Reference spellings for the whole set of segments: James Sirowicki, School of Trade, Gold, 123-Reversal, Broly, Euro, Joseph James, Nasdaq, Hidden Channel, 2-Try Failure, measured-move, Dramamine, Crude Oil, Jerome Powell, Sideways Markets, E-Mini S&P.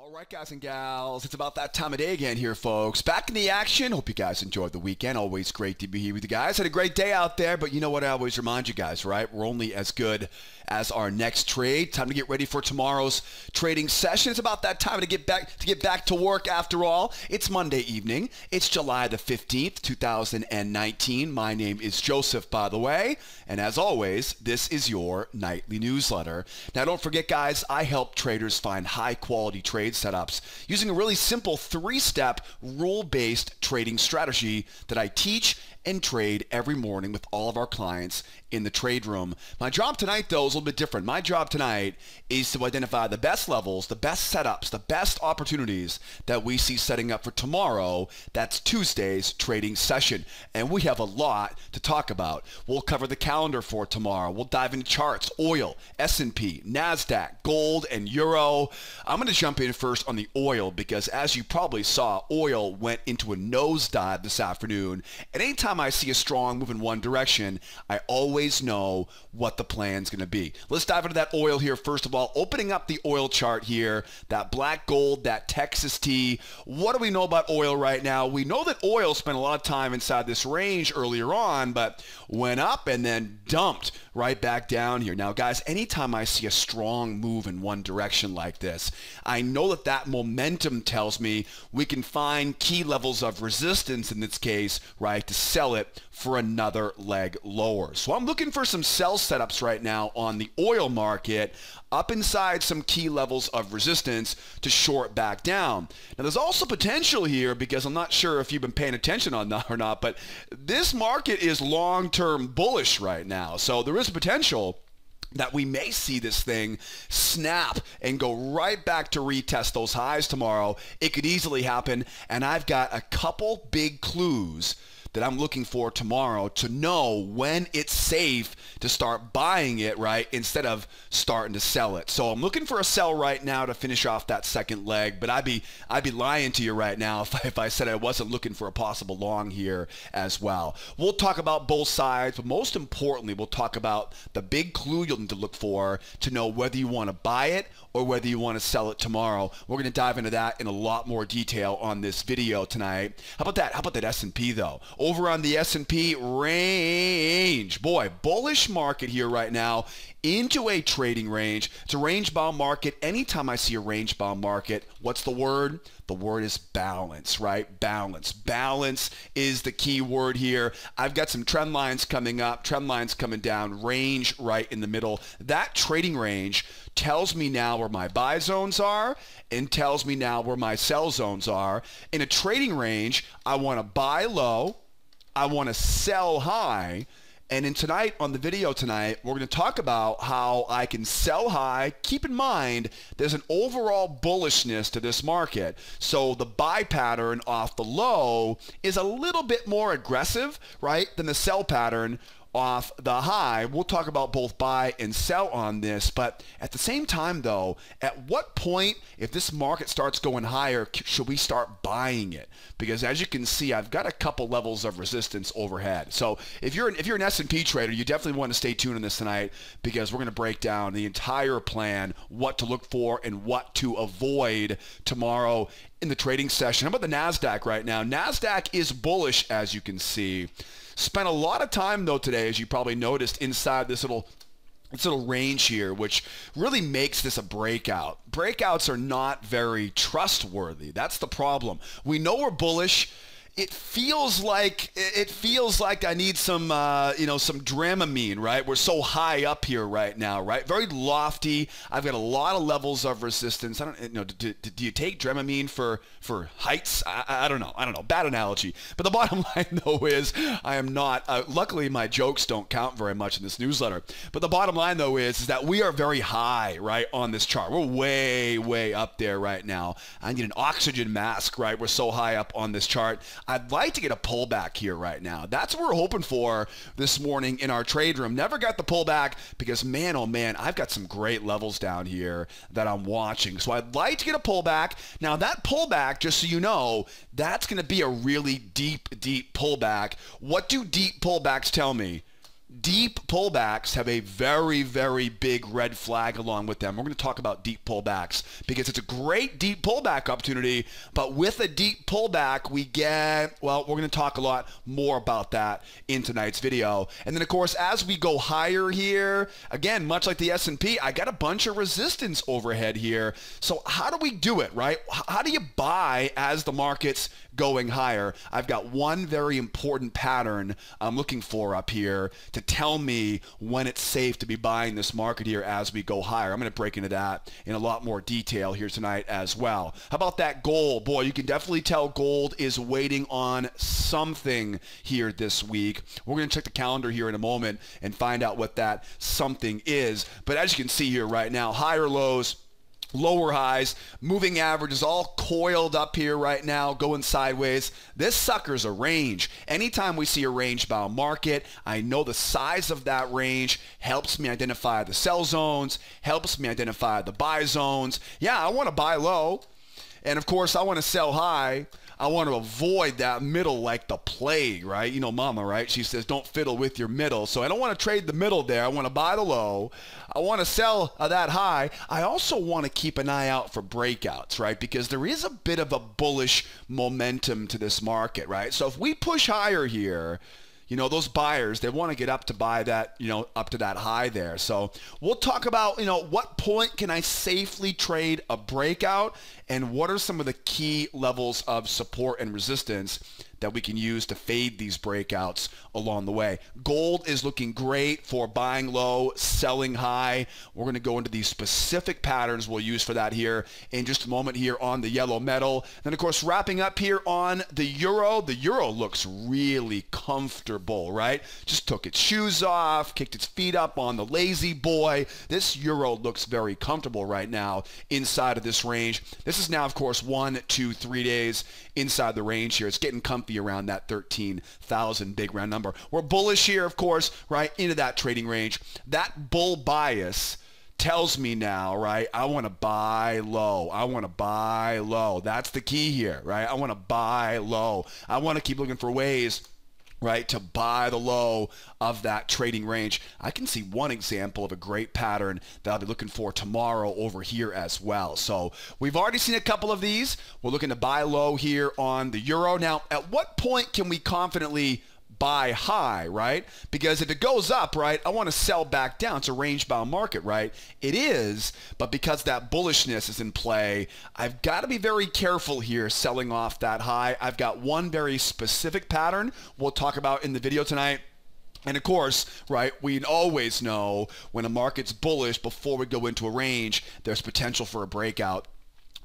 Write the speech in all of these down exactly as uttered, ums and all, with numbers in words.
All right, guys and gals, it's about that time of day again here, folks. Back in the action. Hope you guys enjoyed the weekend. Always great to be here with you guys. Had a great day out there, but you know what I always remind you guys, right? We're only as good as our next trade. Time to get ready for tomorrow's trading session. It's about that time to get back to get back to work after all. It's Monday evening. It's July the fifteenth, two thousand nineteen. My name is Joseph, by the way. And as always, this is your nightly newsletter. Now, don't forget, guys, I help traders find high-quality trades setups using a really simple three-step rule-based trading strategy that I teach and trade every morning with all of our clients in the trade room. My job tonight, though, is a little bit different. My job tonight is to identify the best levels, the best setups, the best opportunities that we see setting up for tomorrow. That's Tuesday's trading session, and we have a lot to talk about. We'll cover the calendar for tomorrow. We'll dive into charts, oil, S and P, Nasdaq, gold, and Euro. I'm going to jump in first on the oil because, as you probably saw, oil went into a nosedive this afternoon, and anytime I see a strong move in one direction, I always know what the plan's going to be. Let's dive into that oil here. First of all, opening up the oil chart here, that black gold, that Texas tea. What do we know about oil right now? We know that oil spent a lot of time inside this range earlier on, but went up and then dumped right back down here. Now, guys, anytime I see a strong move in one direction like this, I know that that momentum tells me we can find key levels of resistance in this case, right, to sell it for another leg lower. So I'm looking for some sell setups right now on the oil market up inside some key levels of resistance to short back down. Now, there's also potential here because I'm not sure if you've been paying attention on that or not, but this market is long-term bullish right now. So there is potential that we may see this thing snap and go right back to retest those highs tomorrow. It could easily happen, and I've got a couple big clues that I'm looking for tomorrow to know when it's safe to start buying it, right, instead of starting to sell it. So I'm looking for a sell right now to finish off that second leg, but I'd be I'd be lying to you right now if I, if I said I wasn't looking for a possible long here as well. We'll talk about both sides, but most importantly, we'll talk about the big clue you'll need to look for to know whether you want to buy it or whether you want to sell it tomorrow. We're going to dive into that in a lot more detail on this video tonight. How about that? How about that S and P, though? Over on the S and P range, boy, bullish market here right now into a trading range. It's a range-bound market. Anytime I see a range-bound market, what's the word? The word is balance, right? Balance. Balance is the key word here. I've got some trend lines coming up, trend lines coming down, range right in the middle. That trading range tells me now where my buy zones are and tells me now where my sell zones are. In a trading range, I want to buy low, I want to sell high, and in tonight, on the video tonight, we're going to talk about how I can sell high. Keep in mind, there's an overall bullishness to this market. So the buy pattern off the low is a little bit more aggressive, right, than the sell pattern off the high. We'll talk about both buy and sell on this, but at the same time, though, at what point, if this market starts going higher, should we start buying it? Because as you can see, I've got a couple levels of resistance overhead. So if you're an, if you're an S and P trader, you definitely want to stay tuned on this tonight because we're going to break down the entire plan, what to look for and what to avoid tomorrow in the trading session. How about the Nasdaq right now? Nasdaq is bullish, as you can see. Spent a lot of time, though, today, as you probably noticed, inside this little this little range here, which really makes this a breakout. Breakouts are not very trustworthy. That's the problem. We know we're bullish. It feels like it feels like I need some, uh, you know, some Dramamine, right? We're so high up here right now, right? Very lofty. I've got a lot of levels of resistance. I don't you know. Do, do, do you take Dramamine for for heights? I, I don't know. I don't know. Bad analogy. But the bottom line, though, is I am not. Uh, luckily, my jokes don't count very much in this newsletter. But the bottom line, though, is, is that we are very high, right, on this chart. We're way, way up there right now. I need an oxygen mask, right? We're so high up on this chart. I'd like to get a pullback here right now. That's what we're hoping for this morning in our trade room. Never got the pullback because, man, oh, man, I've got some great levels down here that I'm watching. So I'd like to get a pullback. Now, that pullback, just so you know, that's going to be a really deep, deep pullback. What do deep pullbacks tell me? Deep pullbacks have a very, very big red flag along with them. We're going to talk about deep pullbacks because it's a great deep pullback opportunity, but with a deep pullback, we get, well, we're going to talk a lot more about that in tonight's video. And then, of course, as we go higher here, again, much like the S and P, I got a bunch of resistance overhead here. So how do we do it, right? How do you buy as the market's going higher? I've got one very important pattern I'm looking for up here to to tell me when it's safe to be buying this market here as we go higher. I'm going to break into that in a lot more detail here tonight as well. How about that gold? Boy, you can definitely tell gold is waiting on something here this week. We're going to check the calendar here in a moment and find out what that something is. But as you can see here right now, higher lows, lower highs, moving averages all coiled up here right now, going sideways. This sucker's a range. Anytime we see a range-bound market, I know the size of that range helps me identify the sell zones, helps me identify the buy zones. Yeah, I want to buy low, and of course, I want to sell high. I want to avoid that middle like the plague, right? You know mama, right? She says, don't fiddle with your middle. So I don't want to trade the middle there. I want to buy the low. I want to sell that high. I also want to keep an eye out for breakouts, right? Because there is a bit of a bullish momentum to this market, right? So if we push higher here, you know, those buyers, they want to get up to buy that, you know, up to that high there. So we'll talk about, you know, what point can I safely trade a breakout and what are some of the key levels of support and resistance that we can use to fade these breakouts along the way. Gold is looking great for buying low, selling high. We're going to go into these specific patterns we'll use for that here in just a moment here on the yellow metal. Then, of course, wrapping up here on the euro. The euro looks really comfortable, right? Just took its shoes off, kicked its feet up on the lazy boy. This euro looks very comfortable right now inside of this range. This is now, of course, one, two, three days inside the range here. It's getting comfy around that thirteen thousand big round number. We're bullish here, of course, right into that trading range. That bull bias tells me now, right, I want to buy low. I want to buy low. That's the key here, right? I want to buy low. I want to keep looking for ways, right, to buy the low of that trading range. I can see one example of a great pattern that I'll be looking for tomorrow over here as well. So we've already seen a couple of these. We're looking to buy low here on the euro. Now, at what point can we confidently buy high, right? Because if it goes up, right, I want to sell back down. It's a range-bound market, right? It is, but because that bullishness is in play, I've got to be very careful here selling off that high. I've got one very specific pattern we'll talk about in the video tonight. And of course, right, we always know when a market's bullish before we go into a range, there's potential for a breakout.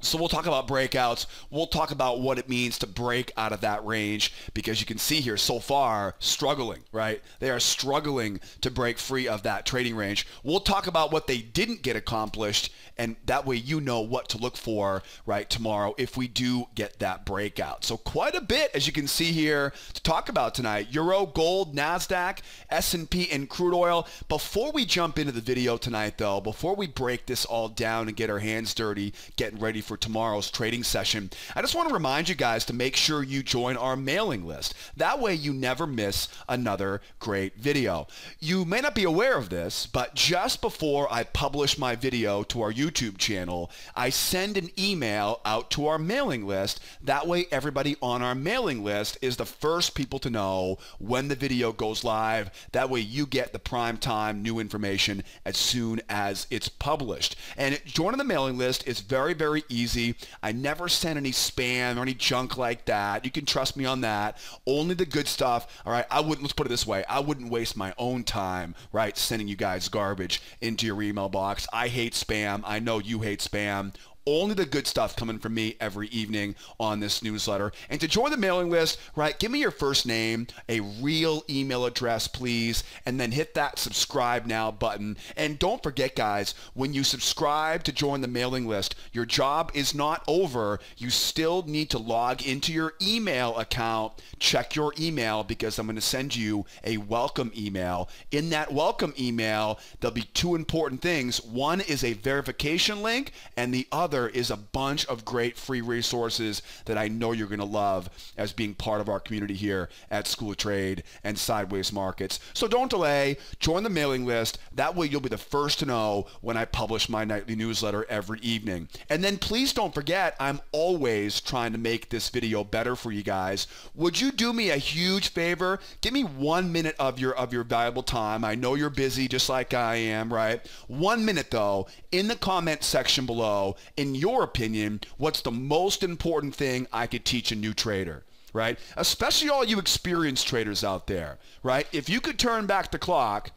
So we'll talk about breakouts. We'll talk about what it means to break out of that range because you can see here so far struggling, right? They are struggling to break free of that trading range. We'll talk about what they didn't get accomplished and that way you know what to look for, right, tomorrow if we do get that breakout. So quite a bit, as you can see here, to talk about tonight. Euro, gold, Nasdaq, S and P, and crude oil. Before we jump into the video tonight, though, before we break this all down and get our hands dirty, getting ready for tomorrow's trading session, I just want to remind you guys to make sure you join our mailing list. That way you never miss another great video. You may not be aware of this, but just before I publish my video to our YouTube channel, I send an email out to our mailing list. That way everybody on our mailing list is the first people to know when the video goes live. That way you get the prime time new information as soon as it's published. And joining the mailing list is very, very easy. Easy. I never send any spam or any junk like that. You can trust me on that. Only the good stuff. All right. I wouldn't, let's put it this way. I wouldn't waste my own time, right, sending you guys garbage into your email box. I hate spam. I know you hate spam. Only the good stuff coming from me every evening on this newsletter. And to join the mailing list, right, give me your first name, a real email address, please, and then hit that subscribe now button. And don't forget, guys, when you subscribe to join the mailing list, your job is not over. You still need to log into your email account, check your email, because I'm going to send you a welcome email. In that welcome email, there'll be two important things. One is a verification link, and the other other is a bunch of great free resources that I know you're going to love as being part of our community here at School of Trade and Sideways Markets. So don't delay. Join the mailing list. That way you'll be the first to know when I publish my nightly newsletter every evening. And then please don't forget, I'm always trying to make this video better for you guys. Would you do me a huge favor? Give me one minute of your of your valuable time. I know you're busy just like I am, right? One minute though, in the comment section below, in your opinion, what's the most important thing I could teach a new trader, right? Especially all you experienced traders out there, right? If you could turn back the clock,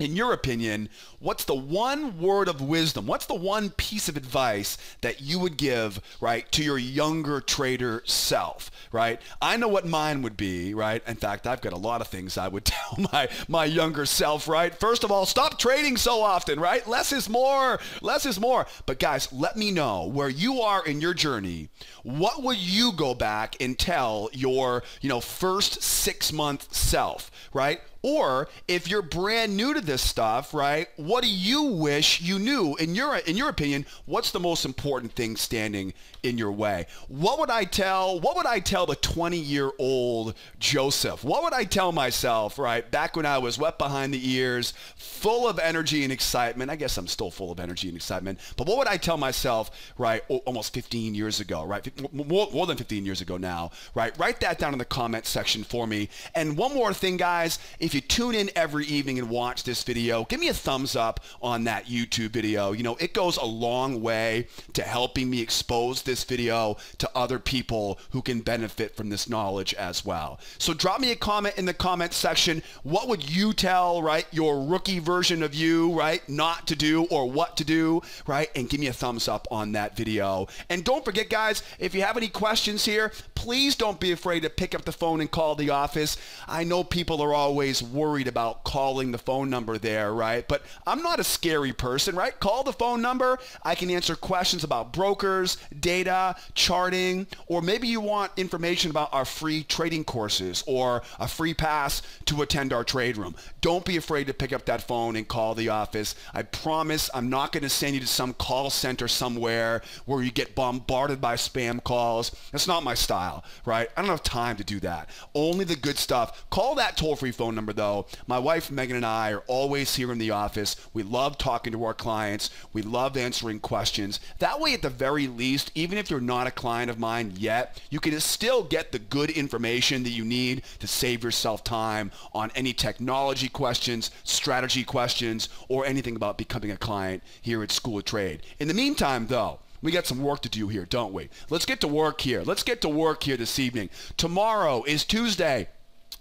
in your opinion, what's the one word of wisdom? What's the one piece of advice that you would give, right, to your younger trader self, right? I know what mine would be, right? In fact, I've got a lot of things I would tell my, my younger self, right? First of all, stop trading so often, right? Less is more, less is more. But guys, let me know where you are in your journey. What would you go back and tell your, you know, first six-month self, right? Or if you're brand new to this stuff, right, what do you wish you knew? In your, in your opinion, what's the most important thing standing in your way? What would I tell, what would I tell the twenty-year-old Joseph? What would I tell myself, right, back when I was wet behind the ears, full of energy and excitement? I guess I'm still full of energy and excitement, but what would I tell myself, right, almost fifteen years ago, right, more, more than fifteen years ago now, right? Write that down in the comment section for me. And one more thing, guys, if If you tune in every evening and watch this video, give me a thumbs up on that YouTube video. You know, it goes a long way to helping me expose this video to other people who can benefit from this knowledge as well. So drop me a comment in the comment section. What would you tell, right, your rookie version of you, right, not to do or what to do, right? And give me a thumbs up on that video. And don't forget, guys, if you have any questions here, please don't be afraid to pick up the phone and call the office. I know people are always worried about calling the phone number there, right? But I'm not a scary person, right? Call the phone number. I can answer questions about brokers, data, charting, or maybe you want information about our free trading courses or a free pass to attend our trade room. Don't be afraid to pick up that phone and call the office. I promise I'm not going to send you to some call center somewhere where you get bombarded by spam calls. That's not my style, right? I don't have time to do that. Only the good stuff. Call that toll-free phone number though. My wife Megan and I are always here in the office. We love talking to our clients. We love answering questions. That way, at the very least, even if you're not a client of mine yet, you can still get the good information that you need to save yourself time on any technology questions, strategy questions, or anything about becoming a client here at School of Trade. In the meantime though, we got some work to do here, don't we? Let's get to work here. Let's get to work here this evening. Tomorrow is Tuesday,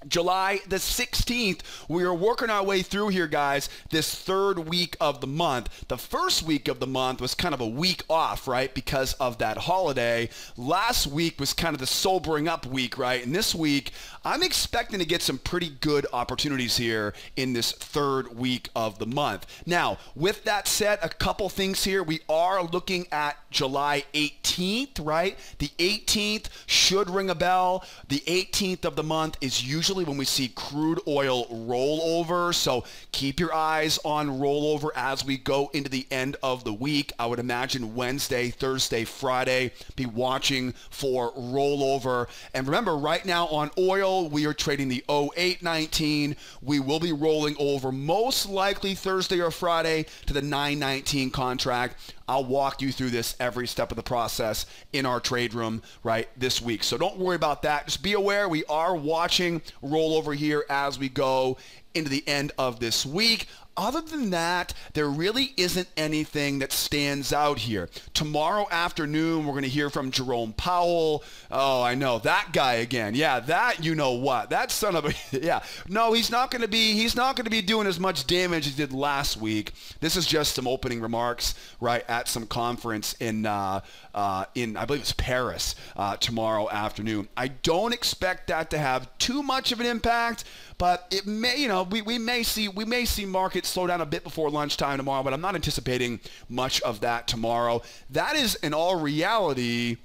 July the sixteenth. We are working our way through here, guys, this third week of the month. The first week of the month was kind of a week off, right, because of that holiday. Last week was kind of the sobering up week, right? And this week, I'm expecting to get some pretty good opportunities here in this third week of the month. Now, with that said, a couple things here. We are looking at July eighteenth, right? The eighteenth should ring a bell. The eighteenth of the month is usually when we see crude oil rollover, so keep your eyes on rollover as we go into the end of the week. I would imagine Wednesday, Thursday, Friday, be watching for rollover. And remember, right now on oil, we are trading the oh eight nineteen. We will be rolling over most likely Thursday or Friday to the nine nineteen contract. I'll walk you through this every step of the process in our trade room, right, this week. So don't worry about that. Just be aware we are watching rollover here as we go into the end of this week. Other than that, there really isn't anything that stands out here. Tomorrow afternoon, we're going to hear from Jerome Powell. Oh, I know, that guy again. Yeah, that you know what. That son of a, yeah. No, he's not going to be, he's not going to be doing as much damage as he did last week. This is just some opening remarks, right, at some conference in, uh, uh, in I believe it's Paris uh, tomorrow afternoon. I don't expect that to have too much of an impact, but it may, you know, we, we may see, we may see market slow down a bit before lunchtime tomorrow, but I'm not anticipating much of that tomorrow. That is, in all reality,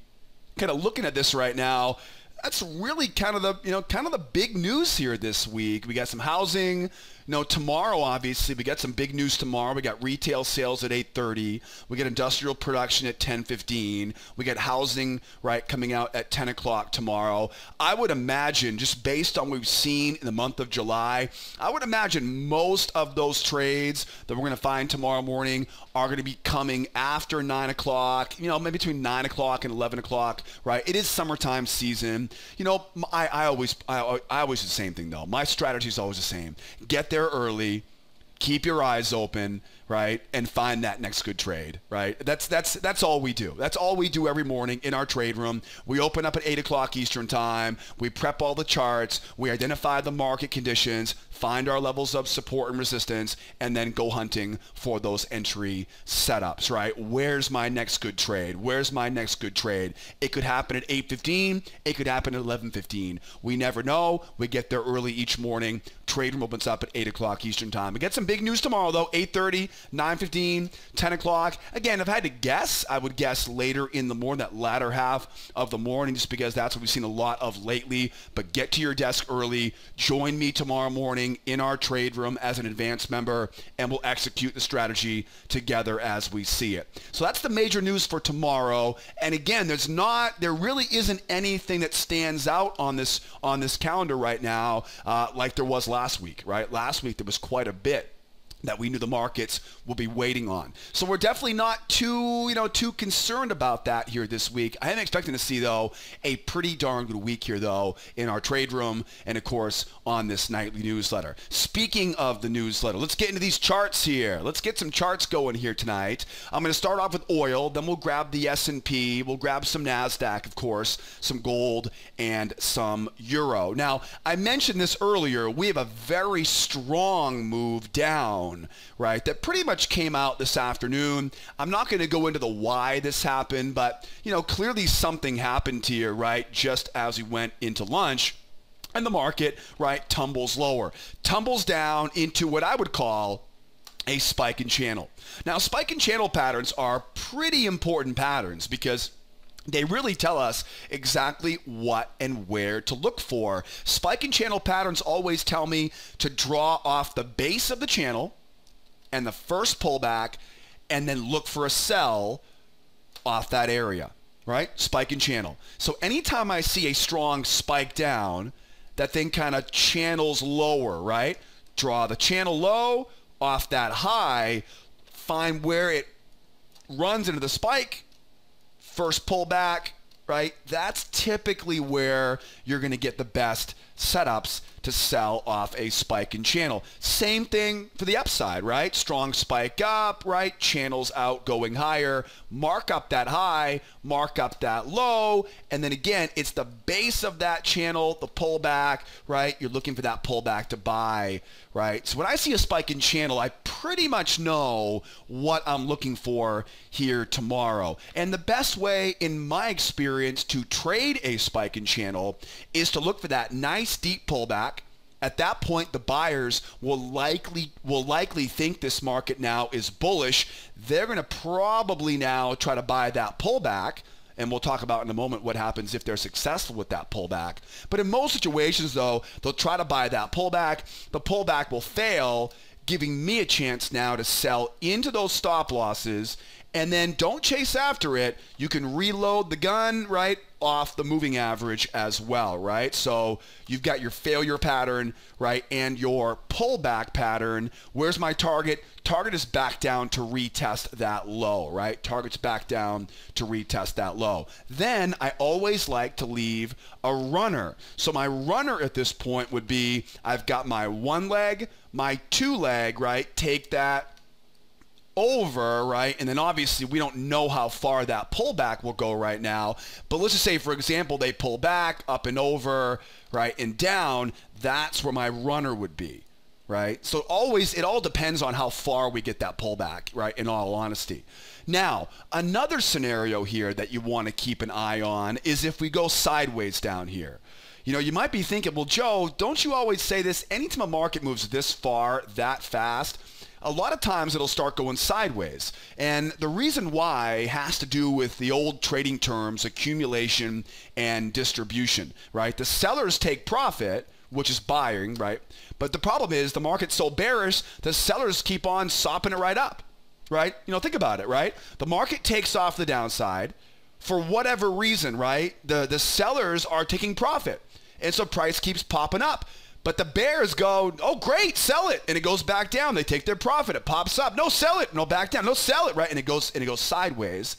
kind of looking at this right now, that's really kind of the, you know, kind of the big news here this week. We got some housing, Now, tomorrow, obviously, we got some big news tomorrow. We got retail sales at eight thirty. We got industrial production at ten fifteen. We got housing, right, coming out at ten o'clock tomorrow. I would imagine, just based on what we've seen in the month of July, I would imagine most of those trades that we're going to find tomorrow morning are going to be coming after nine o'clock, you know, maybe between nine o'clock and eleven o'clock, right? It is summertime season. You know, I, I always I, I always do the same thing, though. My strategy is always the same. Get there early, keep your eyes open, right, and find that next good trade, right? That's that's that's all we do. That's all we do every morning in our trade room. We open up at eight o'clock Eastern time. We prep all the charts. We identify the market conditions, find our levels of support and resistance, and then go hunting for those entry setups, right? Where's my next good trade? Where's my next good trade? It could happen at eight fifteen. It could happen at eleven fifteen. We never know. We get there early each morning. Trade room opens up at eight o'clock Eastern time. We get some big news tomorrow, though, eight thirty. nine fifteen, ten o'clock. Again, if I had to guess, I would guess later in the morning, that latter half of the morning, just because that's what we've seen a lot of lately. But get to your desk early. Join me tomorrow morning in our trade room as an advanced member, and we'll execute the strategy together as we see it. So that's the major news for tomorrow. And again, there's not, there really isn't anything that stands out on this on this calendar right now, uh, like there was last week, right? Last week there was quite a bit that we knew the markets will be waiting on. So we're definitely not too, you know, too concerned about that here this week. I am expecting to see, though, a pretty darn good week here, though, in our trade room and, of course, on this nightly newsletter. Speaking of the newsletter, let's get into these charts here. Let's get some charts going here tonight. I'm going to start off with oil. Then we'll grab the S and P. We'll grab some Nasdaq, of course, some gold, and some Euro. Now, I mentioned this earlier. We have a very strong move down, right, that pretty much came out this afternoon. I'm not going to go into the why this happened, but, you know, clearly something happened here, right, just as we went into lunch, and the market, right, tumbles lower, tumbles down into what I would call a spike and channel. Now, spike and channel patterns are pretty important patterns because they really tell us exactly what and where to look for. Spike and channel patterns always tell me to draw off the base of the channel and the first pullback, and then look for a sell off that area, right? Spike and channel. So anytime I see a strong spike down, that thing kind of channels lower, right? Draw the channel low off that high, find where it runs into the spike, first pullback, right? That's typically where you're going to get the best setups to sell off a spike in channel. Same thing for the upside, right? Strong spike up, right? Channels out going higher. Mark up that high, mark up that low. And then again, it's the base of that channel, the pullback, right? You're looking for that pullback to buy, right? So when I see a spike in channel, I pretty much know what I'm looking for here tomorrow. And the best way, in my experience, to trade a spike in channel is to look for that nice deep pullback. At that point, the buyers will likely will likely think this market now is bullish. They're going to probably now try to buy that pullback, and we'll talk about in a moment what happens if they're successful with that pullback. But in most situations, though, they'll try to buy that pullback. The pullback will fail, giving me a chance now to sell into those stop losses, and then don't chase after it. You can reload the gun, right, off the moving average as well, right? So you've got your failure pattern, right, and your pullback pattern. Where's my target? Target is back down to retest that low, right? Target's back down to retest that low. Then I always like to leave a runner. So my runner at this point would be, I've got my one leg, my two leg, right? Take that over, right? And then obviously we don't know how far that pullback will go right now, but let's just say, for example, they pull back up and over, right, and down. That's where my runner would be, right? So always, it all depends on how far we get that pullback, right, in all honesty. Now, another scenario here that you want to keep an eye on is if we go sideways down here. You know, you might be thinking, well, Joe, don't you always say this? Anytime a market moves this far, that fast, a lot of times it'll start going sideways. And the reason why has to do with the old trading terms, accumulation and distribution, right? The sellers take profit, which is buying, right? But the problem is the market's so bearish, the sellers keep on sopping it right up, right? You know, think about it, right? The market takes off the downside for whatever reason, right? The, the sellers are taking profit. And so price keeps popping up. But the bears go, oh, great, sell it. And it goes back down. They take their profit. It pops up. No, sell it. No, back down. No, sell it, right? And it goes, and it goes sideways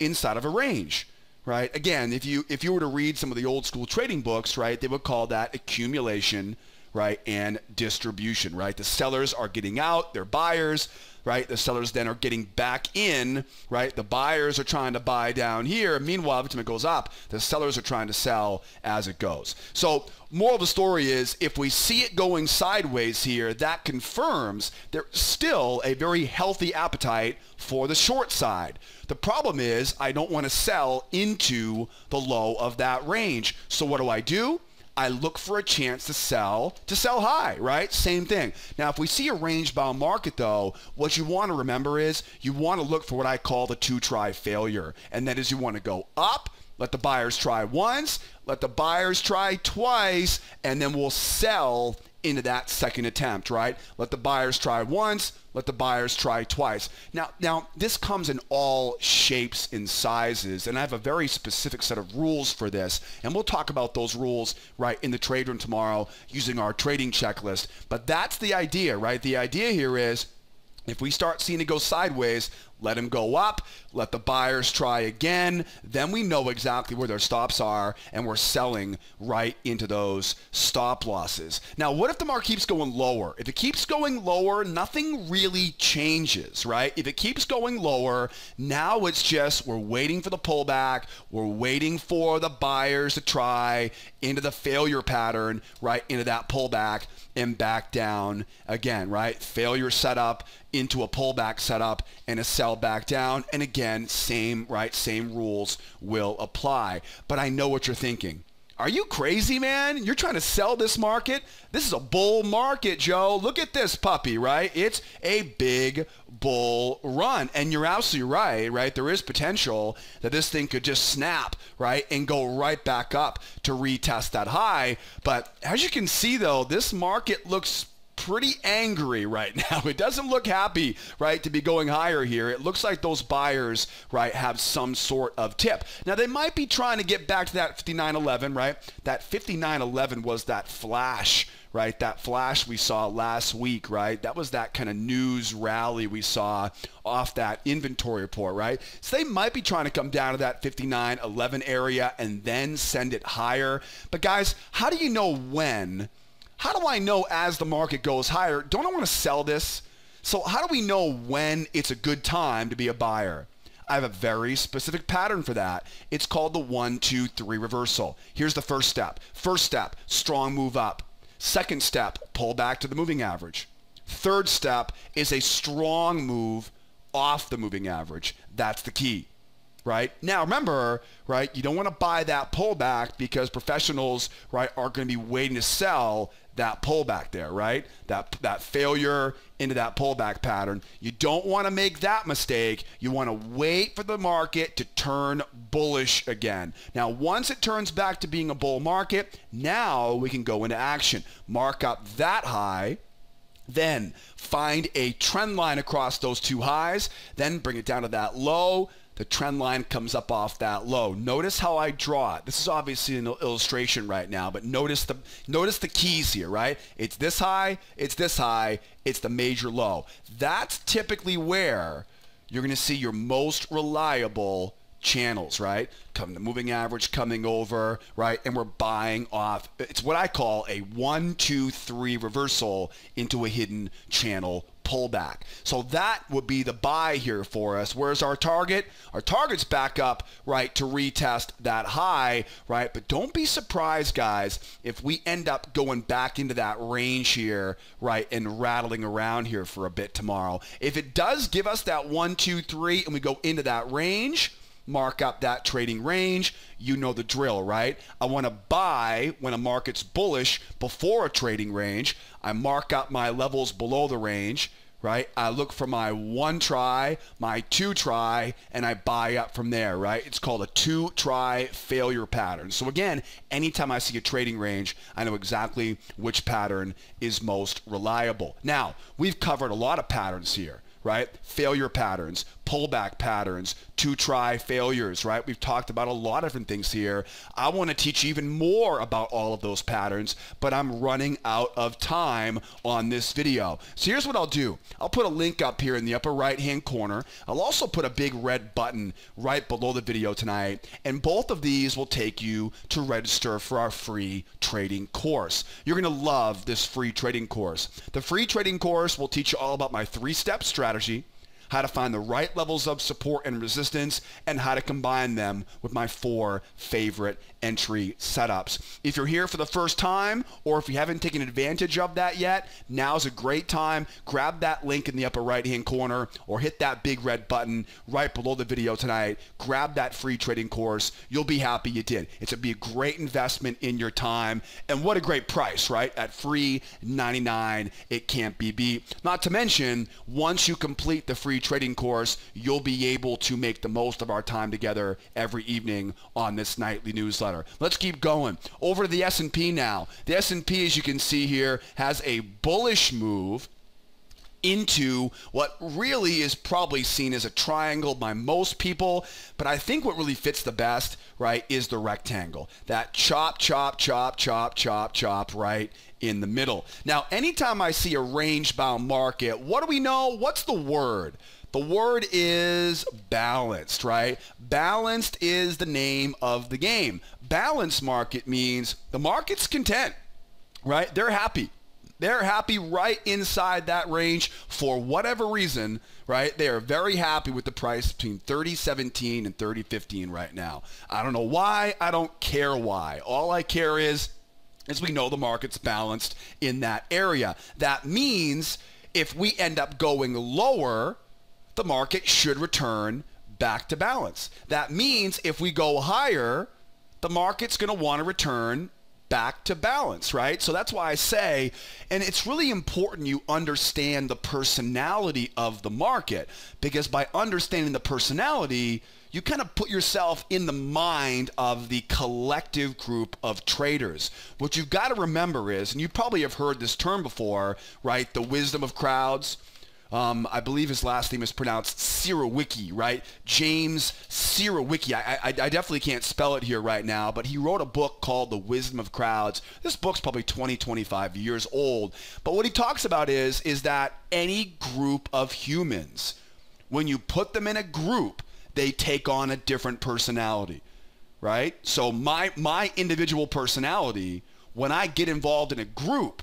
inside of a range, right? Again, if you, if you were to read some of the old school trading books, right, they would call that accumulation, right, and distribution, right? The sellers are getting out. They're buyers, right? The sellers then are getting back in, right? The buyers are trying to buy down here. Meanwhile, every time it goes up, the sellers are trying to sell as it goes. So moral of the story is if we see it going sideways here, that confirms there's still a very healthy appetite for the short side. The problem is I don't want to sell into the low of that range. So what do I do? I look for a chance to sell, to sell high, right? Same thing. Now, if we see a range-bound market, though, what you want to remember is you want to look for what I call the two-try failure, and that is you want to go up, let the buyers try once, let the buyers try twice, and then we'll sell into that second attempt, right? Let the buyers try once, let the buyers try twice. Now, now this comes in all shapes and sizes, and I have a very specific set of rules for this, and we'll talk about those rules, right, in the trade room tomorrow using our trading checklist. But that's the idea, right? The idea here is if we start seeing it go sideways, let them go up, let the buyers try again, then we know exactly where their stops are, and we're selling right into those stop losses. Now, what if the market keeps going lower? If it keeps going lower, nothing really changes, right? If it keeps going lower, now it's just we're waiting for the pullback, we're waiting for the buyers to try into the failure pattern, right, into that pullback and back down again, right? Failure setup into a pullback setup and a sell back down. And again, same, right? Same rules will apply. But I know what you're thinking. Are you crazy, man? You're trying to sell this market? This is a bull market, Joe. Look at this puppy, right? It's a big bull run. And you're absolutely right, right? There is potential that this thing could just snap, right? And go right back up to retest that high. But as you can see, though, this market looks pretty angry right now. It doesn't look happy, right, to be going higher here. It looks like those buyers, right, have some sort of tip. Now, they might be trying to get back to that fifty-nine eleven, right? That fifty-nine eleven was that flash, right? That flash we saw last week, right? That was that kind of news rally we saw off that inventory report, right? So they might be trying to come down to that fifty-nine eleven area and then send it higher. But guys, how do you know when? How do I know as the market goes higher? Don't I want to sell this? So how do we know when it's a good time to be a buyer? I have a very specific pattern for that. It's called the one, two, three reversal. Here's the first step. First step, strong move up. Second step, pull back to the moving average. Third step is a strong move off the moving average. That's the key. Right? Now, remember, right, you don't want to buy that pullback because professionals, right, are going to be waiting to sell that pullback there, right? That, that failure into that pullback pattern. You don't want to make that mistake. You want to wait for the market to turn bullish again. Now, once it turns back to being a bull market, now we can go into action. Mark up that high. Then find a trend line across those two highs. Then bring it down to that low. The trend line comes up off that low. Notice how I draw it. This is obviously an illustration right now, but notice the notice the keys here, right? It's this high, it's this high, it's the major low. That's typically where you're gonna see your most reliable channels, right? Come the moving average coming over, right? And we're buying off. It's what I call a one, two, three reversal into a hidden channel pullback. So that would be the buy here for us. Where's our target? Our target's back up, right, to retest that high, right? But don't be surprised, guys, if we end up going back into that range here, right, and rattling around here for a bit tomorrow. If it does give us that one, two, three, and we go into that range, mark up that trading range. You know the drill, right? I want to buy when a market's bullish before a trading range. I mark up my levels below the range, right? I look for my one try, my two try, and I buy up from there, right? It's called a two try failure pattern. So again, anytime I see a trading range, I know exactly which pattern is most reliable. Now, we've covered a lot of patterns here, right? Failure patterns, pullback patterns, two try failures, right? We've talked about a lot of different things here. I want to teach even more about all of those patterns, but I'm running out of time on this video. So here's what I'll do. I'll put a link up here in the upper right hand corner. I'll also put a big red button right below the video tonight, and both of these will take you to register for our free trading course. You're going to love this free trading course. The free trading course will teach you all about my three-step strategy, how to find the right levels of support and resistance, and how to combine them with my four favorite entry setups. If you're here for the first time, or if you haven't taken advantage of that yet, now's a great time. Grab that link in the upper right-hand corner, or hit that big red button right below the video tonight. Grab that free trading course. You'll be happy you did. It's gonna be a great investment in your time, and what a great price, right? At free ninety-nine, it can't be beat. Not to mention, once you complete the free trading course, you'll be able to make the most of our time together every evening on this nightly newsletter. Let's keep going. Over to the S and P now. The S and P, as you can see here, has a bullish move into what really is probably seen as a triangle by most people, but I think what really fits the best, right, is the rectangle. That chop, chop, chop, chop, chop, chop, right in the middle. Now, anytime I see a range-bound market, what do we know? What's the word? The word is balanced, right? Balanced is the name of the game. Balanced market means the market's content, right? They're happy. They're happy right inside that range for whatever reason, right? They are very happy with the price between thirty seventeen and thirty fifteen right now. I don't know why. I don't care why. All I care is, as we know, the market's balanced in that area. That means if we end up going lower, the market should return back to balance. That means if we go higher, the market's going to want to return back to balance, right? So that's why I say, and it's really important you understand the personality of the market, because by understanding the personality, you kind of put yourself in the mind of the collective group of traders. What you've got to remember is, and you probably have heard this term before, right? The wisdom of crowds. Um, I believe his last name is pronounced Sirowicki, right? James Sirowicki. I, I, I definitely can't spell it here right now, but he wrote a book called The Wisdom of Crowds. This book's probably twenty, twenty-five years old. But what he talks about is, is that any group of humans, when you put them in a group, they take on a different personality, right? So my, my individual personality, when I get involved in a group,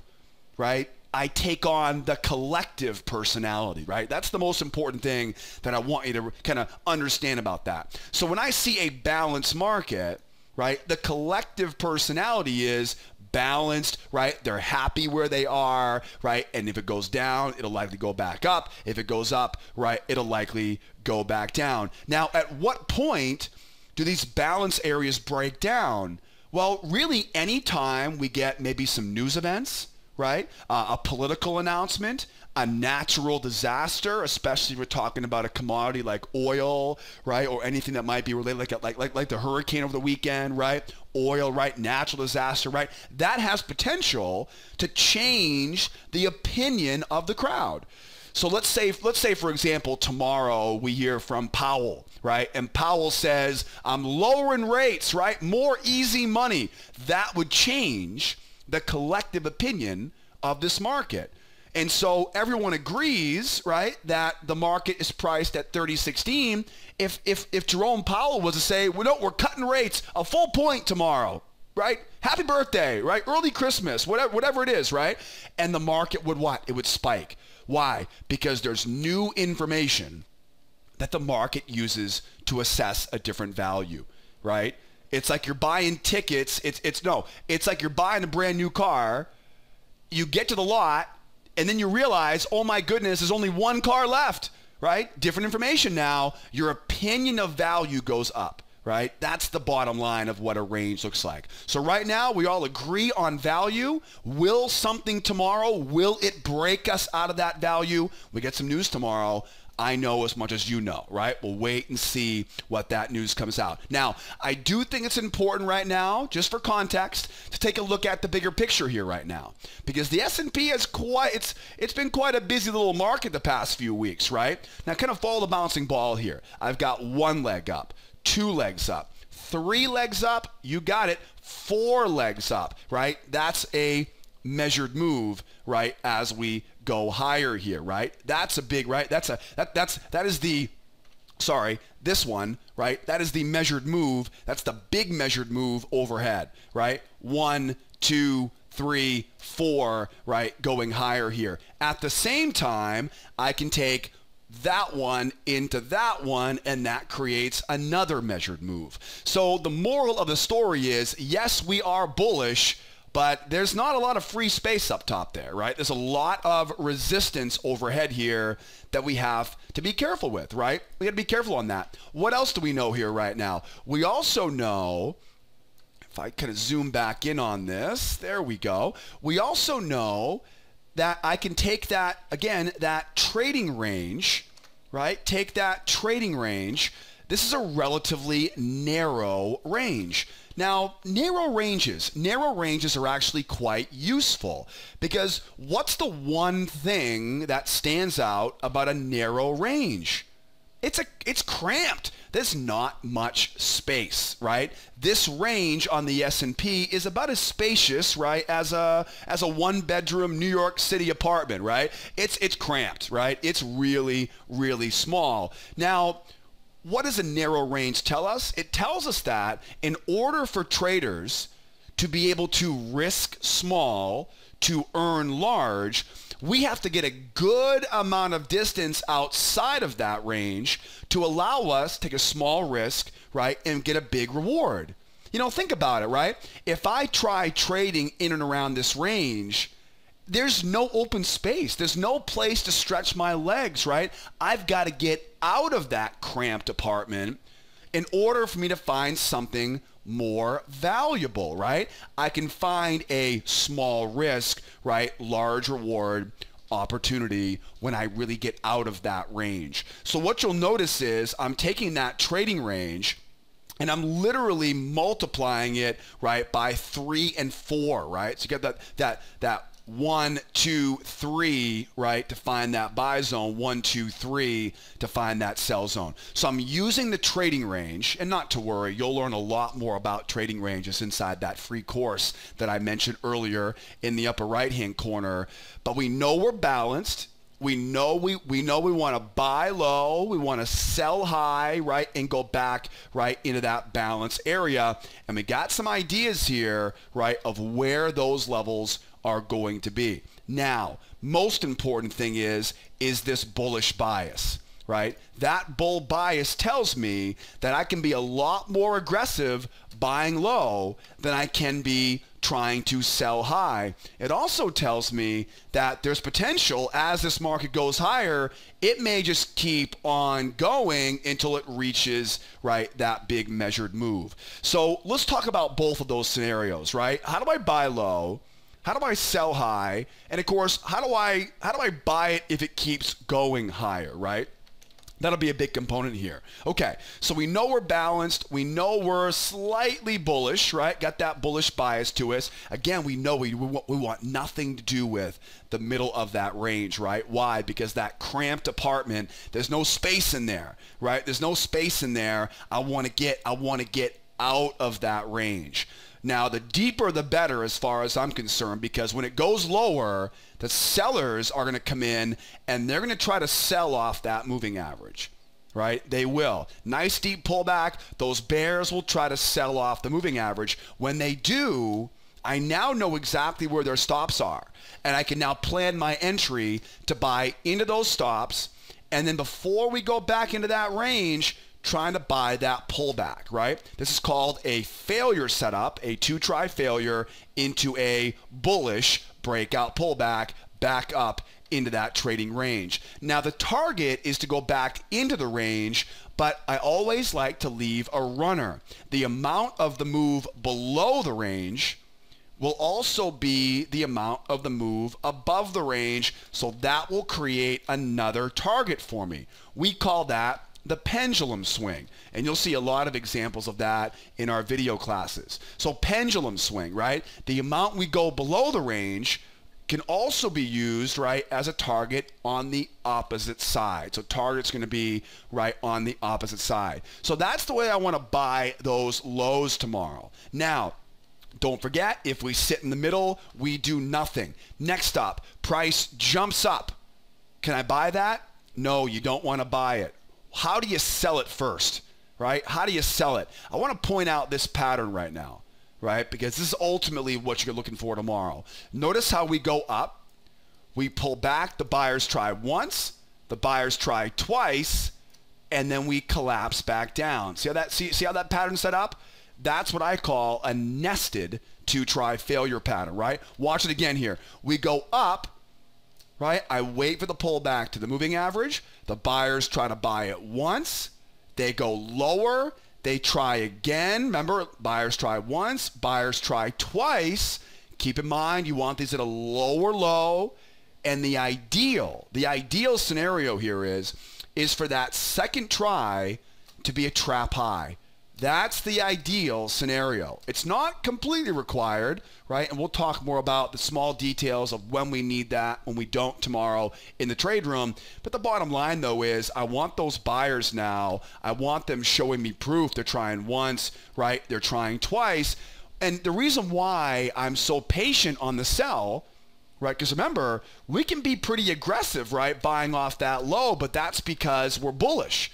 right, I take on the collective personality, right? That's the most important thing that I want you to kind of understand about that. So when I see a balanced market, right, the collective personality is balanced, right? They're happy where they are, right? And if it goes down, it'll likely go back up. If it goes up, right, it'll likely go back down. Now, at what point do these balance areas break down? Well, really any time we get maybe some news events, right? Uh, a political announcement, a natural disaster, especially if we're talking about a commodity like oil, right? Or anything that might be related, like, like, like, like the hurricane over the weekend, right? Oil, right? Natural disaster, right? That has potential to change the opinion of the crowd. So let's say, let's say for example, tomorrow we hear from Powell, right? And Powell says, I'm lowering rates, right? More easy money. That would change the collective opinion of this market. And so everyone agrees, right, that the market is priced at thirty sixteen. If, if, if Jerome Powell was to say, well, no, we're cutting rates a full point tomorrow, right? Happy birthday, right? Early Christmas, whatever, whatever it is, right? And the market would what? It would spike. Why? Because there's new information that the market uses to assess a different value, right? It's like you're buying tickets. It's, it's no, it's like you're buying a brand new car. You get to the lot and then you realize, oh my goodness, there's only one car left, right? Different information now. Your opinion of value goes up, right? That's the bottom line of what a range looks like. So right now, we all agree on value. Will something tomorrow, will it break us out of that value? We get some news tomorrow. I know as much as you know, right? We'll wait and see what that news comes out. Now, I do think it's important right now, just for context, to take a look at the bigger picture here right now, because the S and P has quite, it's, it's been quite a busy little market the past few weeks, right? Now, kind of follow the bouncing ball here. I've got one leg up, two legs up, three legs up, you got it, four legs up, right? That's a measured move, right, as we go higher here, right? That's a big, right? That's a, that, that's, that is the, sorry, this one, right? That is the measured move. That's the big measured move overhead, right? One, two, three, four, right? Going higher here. At the same time, I can take that one into that one, and that creates another measured move. So the moral of the story is, yes, we are bullish, but there's not a lot of free space up top there, right? There's a lot of resistance overhead here that we have to be careful with, right? We got to be careful on that. What else do we know here right now? We also know, if I kind of zoom back in on this, there we go. We also know that I can take that, again, that trading range, right? Take that trading range. This is a relatively narrow range. Now, narrow ranges, narrow ranges are actually quite useful, because what's the one thing that stands out about a narrow range? It's a, it's cramped. There's not much space, right? This range on the S and P is about as spacious, right, as a as a one-bedroom New York City apartment, right? It's it's cramped, right? It's really, really small. Now, what does a narrow range tell us? It tells us that in order for traders to be able to risk small to earn large, we have to get a good amount of distance outside of that range to allow us to take a small risk, right, and get a big reward. You know, think about it, right? If I try trading in and around this range, there's no open space. There's no place to stretch my legs, right? I've got to get out of that cramped apartment in order for me to find something more valuable, right? I can find a small risk, right, large reward opportunity when I really get out of that range. So what you'll notice is I'm taking that trading range and I'm literally multiplying it, right, by three and four, right? So you got that, that, that, one, two, three, right, to find that buy zone, one, two, three to find that sell zone. So I'm using the trading range, and not to worry, you'll learn a lot more about trading ranges inside that free course that I mentioned earlier in the upper right-hand corner. But we know we're balanced. We know we, we know we want to buy low. We want to sell high, right, and go back, right, into that balance area. And we got some ideas here, right, of where those levels are are going to be. Now, most important thing is, is this bullish bias, right? That bull bias tells me that I can be a lot more aggressive buying low than I can be trying to sell high. It also tells me that there's potential as this market goes higher, it may just keep on going until it reaches, right, that big measured move. So let's talk about both of those scenarios, right? How do I buy low? How do I sell high? And of course, how do I how do I buy it if it keeps going higher, right? That'll be a big component here. Okay, so we know we're balanced. We know we're slightly bullish, right? Got that bullish bias to us. Again, we know we, we, want, we want nothing to do with the middle of that range, right? Why? Because that cramped apartment, there's no space in there, right? There's no space in there. I want to get, I want to get out of that range. Now, the deeper the better as far as I'm concerned, because when it goes lower, the sellers are going to come in and they're going to try to sell off that moving average, right? They will. Nice deep pullback. Those bears will try to sell off the moving average. When they do, I now know exactly where their stops are, and I can now plan my entry to buy into those stops, and then before we go back into that range, trying to buy that pullback, right? This is called a failure setup, a two-try failure into a bullish breakout pullback, back up into that trading range. Now the target is to go back into the range, but I always like to leave a runner. The amount of the move below the range will also be the amount of the move above the range, so that will create another target for me. We call that the pendulum swing, and you'll see a lot of examples of that in our video classes. So pendulum swing, right? The amount we go below the range can also be used, right, as a target on the opposite side. So target's gonna be right on the opposite side. So that's the way I wanna buy those lows tomorrow. Now, don't forget, if we sit in the middle, we do nothing. Next up, price jumps up. Can I buy that? No, you don't wanna buy it. How do you sell it first, right? How do you sell it? I wanna point out this pattern right now, right? Because this is ultimately what you're looking for tomorrow. Notice how we go up, we pull back, the buyers try once, the buyers try twice, and then we collapse back down. See how that, see, see how that pattern's set up? That's what I call a nested two-try failure pattern, right? Watch it again here. We go up, right? I wait for the pullback to the moving average. The buyers try to buy it once. They go lower. They try again. Remember, buyers try once. Buyers try twice. Keep in mind, you want these at a lower low. And the ideal, the ideal scenario here is, is for that second try to be a trap high. That's the ideal scenario. It's not completely required, right? And we'll talk more about the small details of when we need that, when we don't tomorrow in the trade room. But the bottom line though is I want those buyers now. I want them showing me proof. They're trying once, right? They're trying twice. And the reason why I'm so patient on the sell, right? Because remember, we can be pretty aggressive, right? Buying off that low, but that's because we're bullish.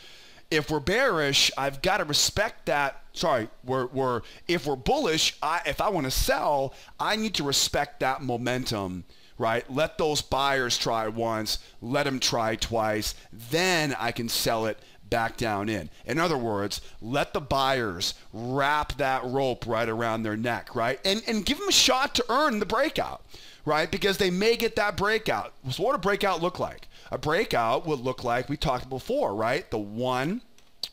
If we're bearish, I've got to respect that. Sorry, we're, we're, if we're bullish, I, if I want to sell, I need to respect that momentum, right? Let those buyers try once, let them try twice, then I can sell it back down in. In other words, let the buyers wrap that rope right around their neck, right? And, and give them a shot to earn the breakout, right? Because they may get that breakout. So what would a breakout look like? A breakout would look like we talked before, right? The one,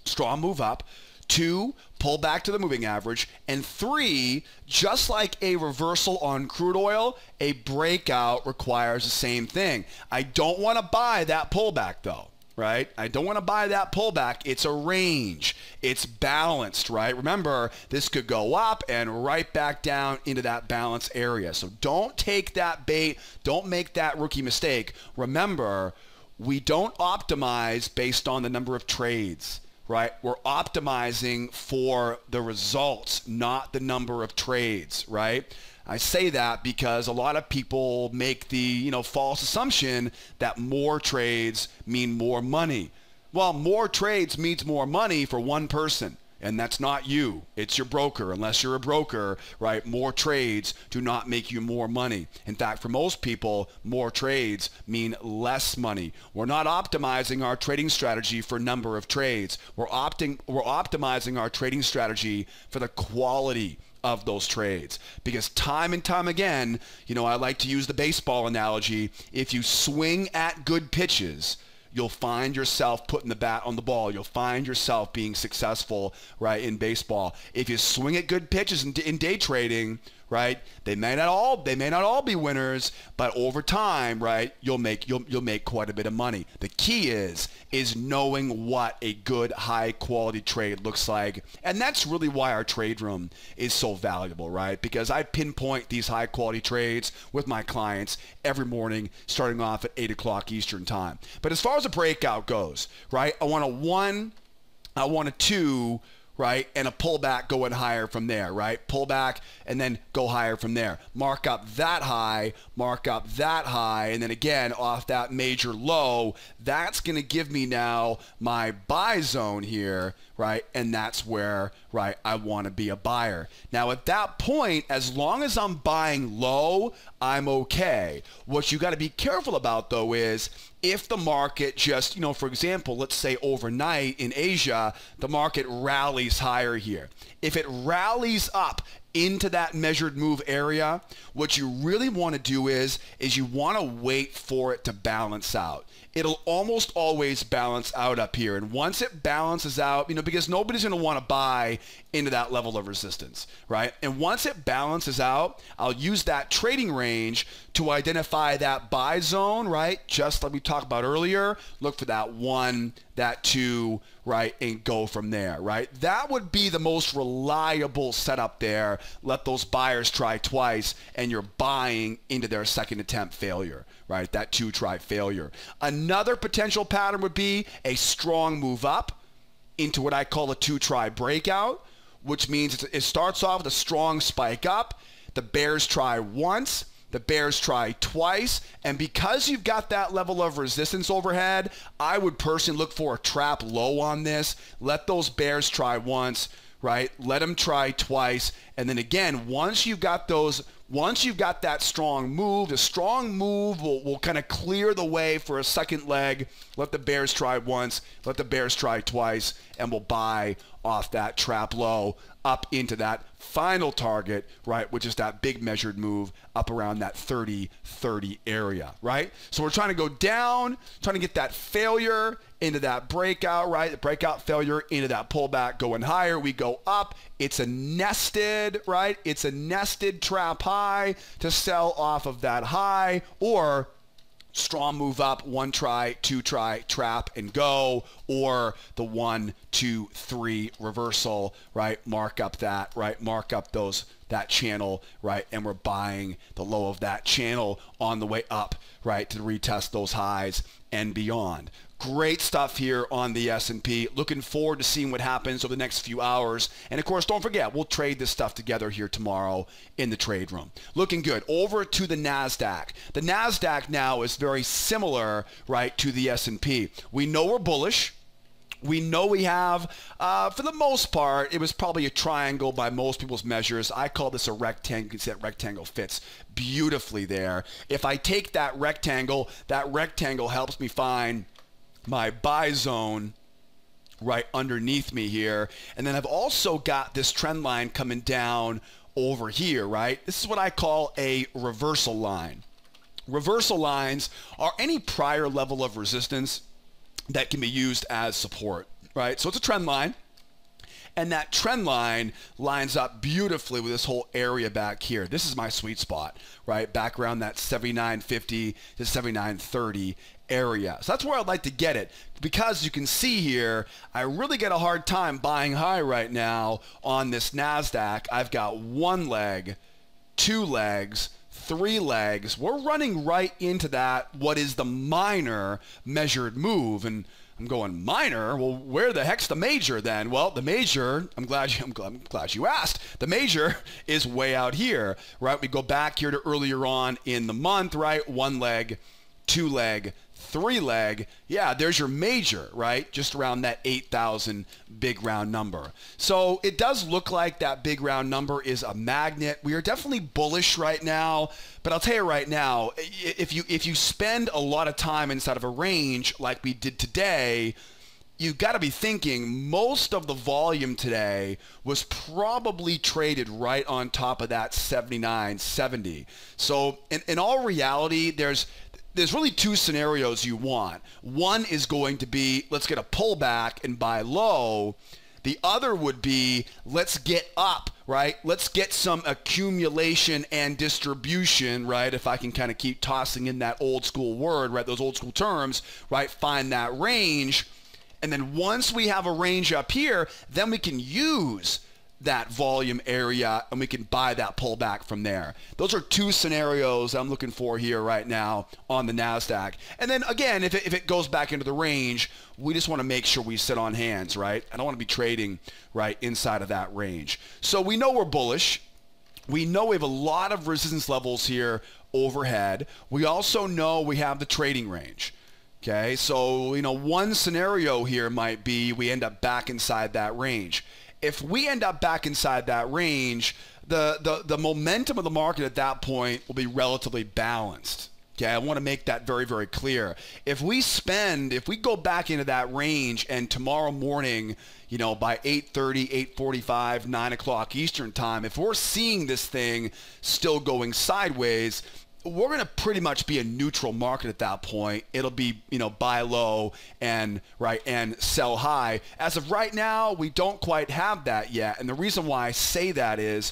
strong move up, two, pull back to the moving average, and three, just like a reversal on crude oil, a breakout requires the same thing. I don't want to buy that pullback though, right? I don't want to buy that pullback. It's a range. It's balanced, right? Remember, this could go up and right back down into that balance area. So don't take that bait. Don't make that rookie mistake. Remember, we don't optimize based on the number of trades, right? We're optimizing for the results, not the number of trades, right? I say that because a lot of people make the, you know, false assumption that more trades mean more money. Well, more trades means more money for one person, and that's not you. It's your broker. Unless you're a broker, right? More trades do not make you more money. In fact, for most people, more trades mean less money. We're not optimizing our trading strategy for number of trades. We're opting, we're optimizing our trading strategy for the quality of those trades. Because time and time again, you know, I like to use the baseball analogy. If you swing at good pitches, you'll find yourself putting the bat on the ball. You'll find yourself being successful, right, in baseball. If you swing at good pitches in, in day trading, right, they may not all they may not all be winners, but over time, right, you'll make you'll you'll make quite a bit of money. The key is is knowing what a good high quality trade looks like, and that's really why our trade room is so valuable, right? Because I pinpoint these high quality trades with my clients every morning, starting off at eight o'clock Eastern time. But as far as a breakout goes, right, I want a one, I want a two, right, and a pullback going higher from there, right? Pull back and then go higher from there. Mark up that high, mark up that high, and then again off that major low. That's gonna give me now my buy zone here, right? And that's where, right, I wanna be a buyer. Now at that point, as long as I'm buying low, I'm okay. What you gotta be careful about though is, if the market just, you know, for example, let's say overnight in Asia, the market rallies higher here. If it rallies up into that measured move area, what you really want to do is, is you want to wait for it to balance out. It'll almost always balance out up here. And once it balances out, you know, because nobody's going to want to buy into that level of resistance, right? And once it balances out, I'll use that trading range to identify that buy zone, right? Just like we talked about earlier, look for that one, that two, right? And go from there, right? That would be the most reliable setup there. Let those buyers try twice and you're buying into their second attempt failure, right? That two try failure. Another potential pattern would be a strong move up into what I call a two try breakout, which means it starts off with a strong spike up. The bears try once. The bears try twice, and because you've got that level of resistance overhead, I would personally look for a trap low on this. Let those bears try once, right? Let them try twice, and then again, once you've got those, once you've got that strong move, the strong move will, will kind of clear the way for a second leg. Let the bears try once, let the bears try twice, and we'll buy off that trap low up into that final target, right, which is that big measured move up around that thirty thirty area, right? So we're trying to go down, trying to get that failure into that breakout, right? The breakout failure into that pullback, going higher, we go up. It's a nested, right? It's a nested trap high to sell off of that high, or strong move up, one try, two try, trap and go, or the one, two, three reversal, right? Mark up that, right? Mark up those, that channel, right? And we're buying the low of that channel on the way up, right? To retest those highs and beyond. Great stuff here on the S and P. Looking forward to seeing what happens over the next few hours. And of course, don't forget, we'll trade this stuff together here tomorrow in the trade room. Looking good. Over to the Nasdaq. The Nasdaq now is very similar, right, to the S and P. We know we're bullish. We know we have, uh, for the most part, it was probably a triangle by most people's measures. I call this a rectangle. You can see that rectangle fits beautifully there. If I take that rectangle, that rectangle helps me find my buy zone right underneath me here. And then I've also got this trend line coming down over here, right? This is what I call a reversal line. Reversal lines are any prior level of resistance that can be used as support, right? So it's a trend line. And that trend line lines up beautifully with this whole area back here. This is my sweet spot, right? Back around that seventy-nine fifty to seventy-nine thirty area. So that's where I'd like to get it, because you can see here, I really get a hard time buying high right now on this NASDAQ. I've got one leg, two legs, three legs. We're running right into that, what is the minor measured move. And I'm going minor. Well, where the heck's the major then? Well, the major, I'm glad you, I'm glad, I'm glad you asked. The major is way out here, right? We go back here to earlier on in the month, right? One leg, two leg, three leg. Yeah, there's your major, right? Just around that eight thousand big round number. So it does look like that big round number is a magnet. We are definitely bullish right now, but I'll tell you right now, if you if you spend a lot of time inside of a range like we did today, you've got to be thinking most of the volume today was probably traded right on top of that seventy-nine seventy. So in, in all reality, there's There's really two scenarios you want. One is going to be, let's get a pullback and buy low. The other would be, let's get up, right? Let's get some accumulation and distribution, right? If I can kind of keep tossing in that old school word, right? Those old school terms, right? Find that range. And then once we have a range up here, then we can use that volume area and we can buy that pullback from there. Those are two scenarios I'm looking for here right now on the NASDAQ. And then again, if it, if it goes back into the range, we just want to make sure we sit on hands, right? I don't want to be trading right inside of that range. So we know we're bullish. We know we have a lot of resistance levels here overhead. We also know we have the trading range. Okay, so you know, one scenario here might be we end up back inside that range. If we end up back inside that range, the, the, the momentum of the market at that point will be relatively balanced, Okay, I want to make that very, very clear. If we spend, if we go back into that range and tomorrow morning, you know, by eight thirty, eight forty-five, nine o'clock Eastern time, if we're seeing this thing still going sideways, we're going to pretty much be a neutral market at that point. It'll be, you know, buy low and right and sell high. As of right now, we don't quite have that yet. And the reason why I say that is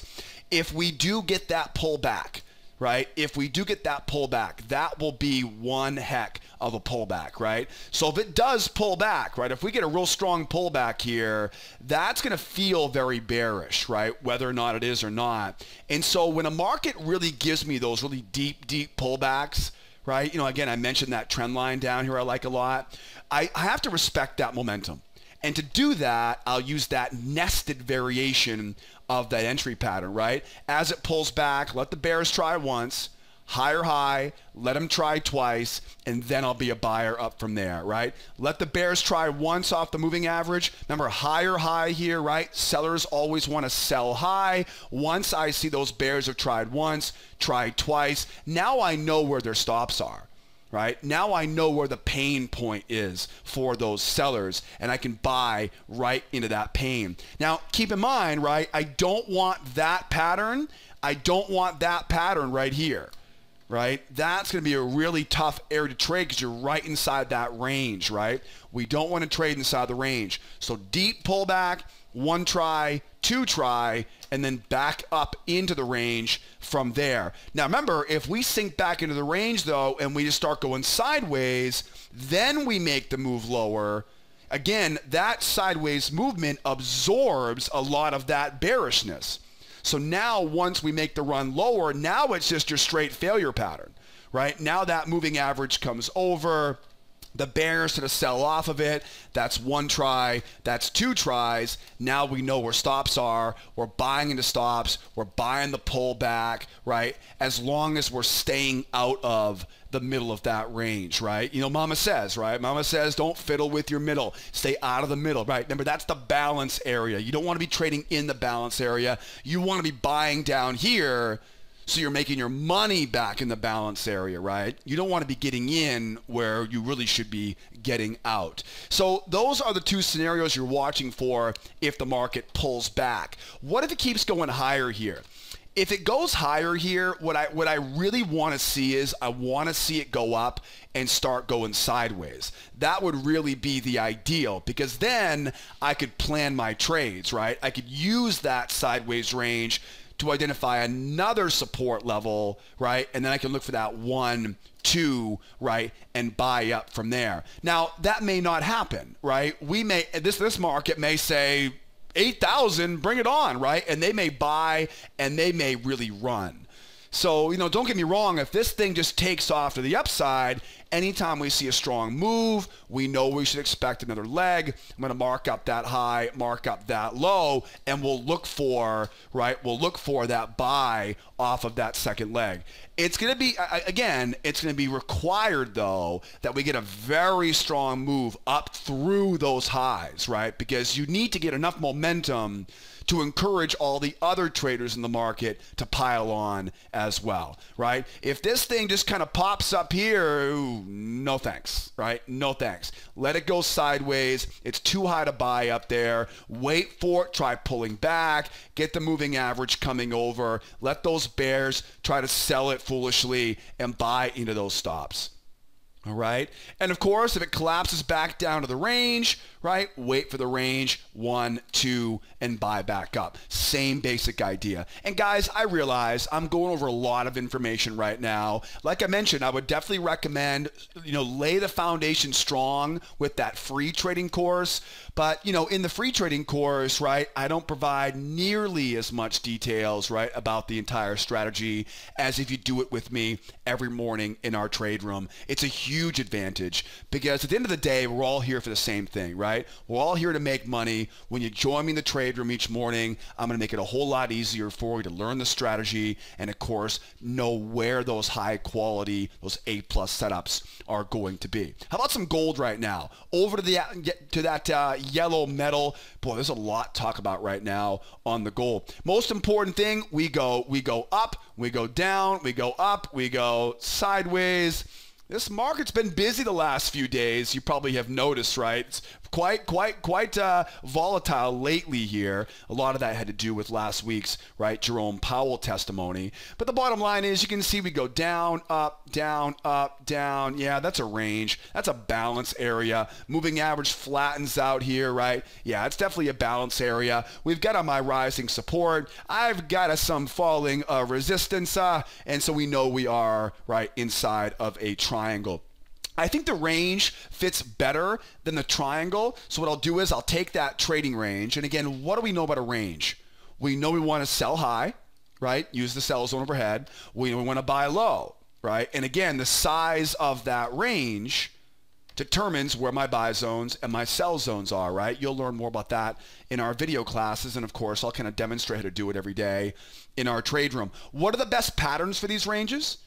if we do get that pullback, right? If we do get that pullback, that will be one heck of a pullback, right? So if it does pull back, right? If we get a real strong pullback here, that's going to feel very bearish, right? Whether or not it is or not. And so when a market really gives me those really deep, deep pullbacks, right? You know, again, I mentioned that trend line down here I like a lot. I, I have to respect that momentum. And to do that, I'll use that nested variation of that entry pattern, right? As it pulls back, let the bears try once, higher high, let them try twice, and then I'll be a buyer up from there, right? Let the bears try once off the moving average. Remember, higher high here, right? Sellers always want to sell high. Once I see those bears have tried once, tried twice, now I know where their stops are. Right? Now I know where the pain point is for those sellers, and I can buy right into that pain. Now, keep in mind, right, I don't want that pattern. I don't want that pattern right here, right? That's going to be a really tough area to trade because you're right inside that range, right? We don't want to trade inside the range. So deep pullback, one try, two try, and then back up into the range from there. Now remember, if we sink back into the range though, and we just start going sideways, then we make the move lower. Again, that sideways movement absorbs a lot of that bearishness. So now once we make the run lower, now it's just your straight failure pattern, right? Now that moving average comes over, the bears sort of sell off of it. That's one try. That's two tries. Now we know where stops are. We're buying into stops. We're buying the pullback, right? As long as we're staying out of the middle of that range, right? You know, mama says, right? Mama says, don't fiddle with your middle. Stay out of the middle, right? Remember, that's the balance area. You don't want to be trading in the balance area. You want to be buying down here, so you're making your money back in the balance area, right? You don't want to be getting in where you really should be getting out. So those are the two scenarios you're watching for if the market pulls back. What if it keeps going higher here? If it goes higher here, what I what I really want to see is I want to see it go up and start going sideways. That would really be the ideal, because then I could plan my trades, right? I could use that sideways range to identify another support level, right? And then I can look for that one, two, right? And buy up from there. Now, that may not happen, right? We may, this, this market may say eight thousand, bring it on, right? And they may buy and they may really run. So, you know, don't get me wrong, if this thing just takes off to the upside, anytime we see a strong move, we know we should expect another leg. I'm going to mark up that high, mark up that low, and we'll look for, right, we'll look for that buy off of that second leg. It's going to be, again, it's going to be required, though, that we get a very strong move up through those highs, right? Because you need to get enough momentum to encourage all the other traders in the market to pile on as well, right? If this thing just kind of pops up here, ooh, no thanks, right? No thanks. Let it go sideways. It's too high to buy up there. Wait for it. Try pulling back. Get the moving average coming over. Let those bears try to sell it foolishly and buy into those stops. All right. And of course, if it collapses back down to the range, right, wait for the range, one, two, and buy back up. Same basic idea. And guys, I realize I'm going over a lot of information right now. Like I mentioned, I would definitely recommend, you know, lay the foundation strong with that free trading course. But, you know, in the free trading course, right, I don't provide nearly as much details, right, about the entire strategy as if you do it with me every morning in our trade room. It's a huge huge advantage, because at the end of the day, we're all here for the same thing, right? We're all here to make money. When you join me in the trade room each morning, I'm going to make it a whole lot easier for you to learn the strategy and, of course, know where those high quality, those A-plus setups are going to be. How about some gold right now? Over to the to that uh, yellow metal. Boy, there's a lot to talk about right now on the gold. Most important thing, we go, we go up, we go down, we go up, we go sideways. This market's been busy the last few days. You probably have noticed, right? It's quite, quite, quite uh, volatile lately here. A lot of that had to do with last week's, right, Jerome Powell testimony. But the bottom line is, you can see we go down, up, down, up, down. Yeah, that's a range. That's a balance area. Moving average flattens out here, right? Yeah, it's definitely a balance area. We've got on my rising support. I've got a, some falling uh, resistance. Uh, and so we know we are, right, inside of a triangle. Triangle. I think the range fits better than the triangle. So what I'll do is I'll take that trading range. And again, what do we know about a range? We know we want to sell high, right? Use the sell zone overhead. We know we want to buy low, right? And again, the size of that range determines where my buy zones and my sell zones are, right? You'll learn more about that in our video classes, and of course, I'll kind of demonstrate how to do it every day in our trade room. What are the best patterns for these ranges?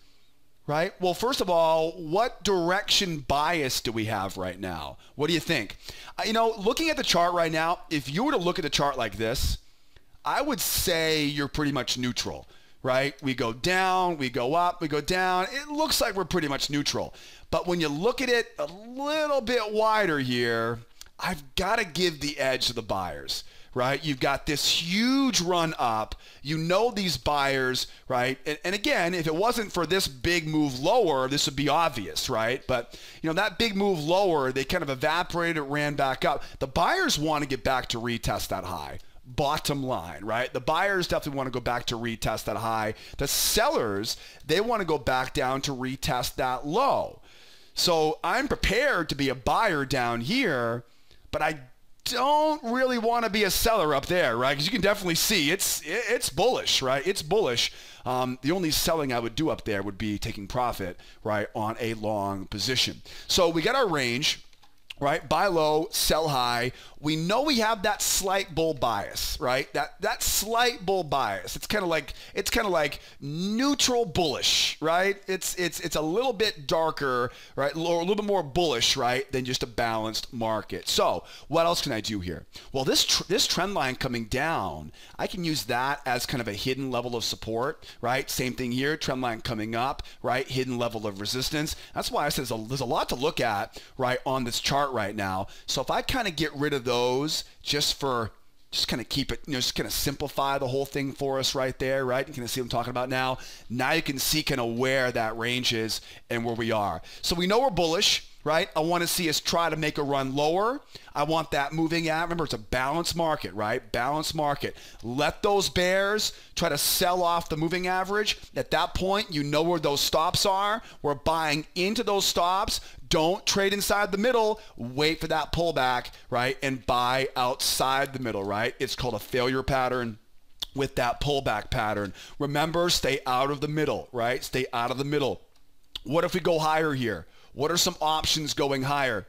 Right? Well, first of all, what direction bias do we have right now? What do you think? Uh, you know, looking at the chart right now, if you were to look at the chart like this, I would say you're pretty much neutral, right? We go down, we go up, we go down. It looks like we're pretty much neutral. But when you look at it a little bit wider here, I've got to give the edge to the buyers. Right? You've got this huge run up. You know these buyers, right? And, and again, if it wasn't for this big move lower, this would be obvious, right? But, you know, that big move lower, they kind of evaporated, ran back up. The buyers want to get back to retest that high. Bottom line, right? The buyers definitely want to go back to retest that high. The sellers, they want to go back down to retest that low. So I'm prepared to be a buyer down here, but I don't really want to be a seller up there, right? Because you can definitely see it's it's bullish, right? It's bullish. Um, the only selling I would do up there would be taking profit, right, on a long position. So we got our range, right? Buy low, sell high. We know we have that slight bull bias, right? That that slight bull bias. It's kind of like it's kind of like neutral bullish, right? It's it's it's a little bit darker, right? Or a little bit more bullish, right, than just a balanced market. So what else can I do here? Well, this tr this trend line coming down, I can use that as kind of a hidden level of support, right? Same thing here, trend line coming up, right? Hidden level of resistance. That's why I said there's a, there's a lot to look at, right, on this chart right now. So if I kind of get rid of the those just for just kind of keep it, you know, just kind of simplify the whole thing for us right there, right? You can see what I'm talking about now. Now you can see kind of where that range is and where we are. So we know we're bullish, right? I want to see us try to make a run lower. I want that moving out. Remember, it's a balanced market, right? Balanced market. Let those bears try to sell off the moving average. At that point, you know where those stops are. We're buying into those stops. Don't trade inside the middle. Wait for that pullback, right? And buy outside the middle, right? It's called a failure pattern with that pullback pattern. Remember, stay out of the middle, right? Stay out of the middle. What if we go higher here? What are some options going higher?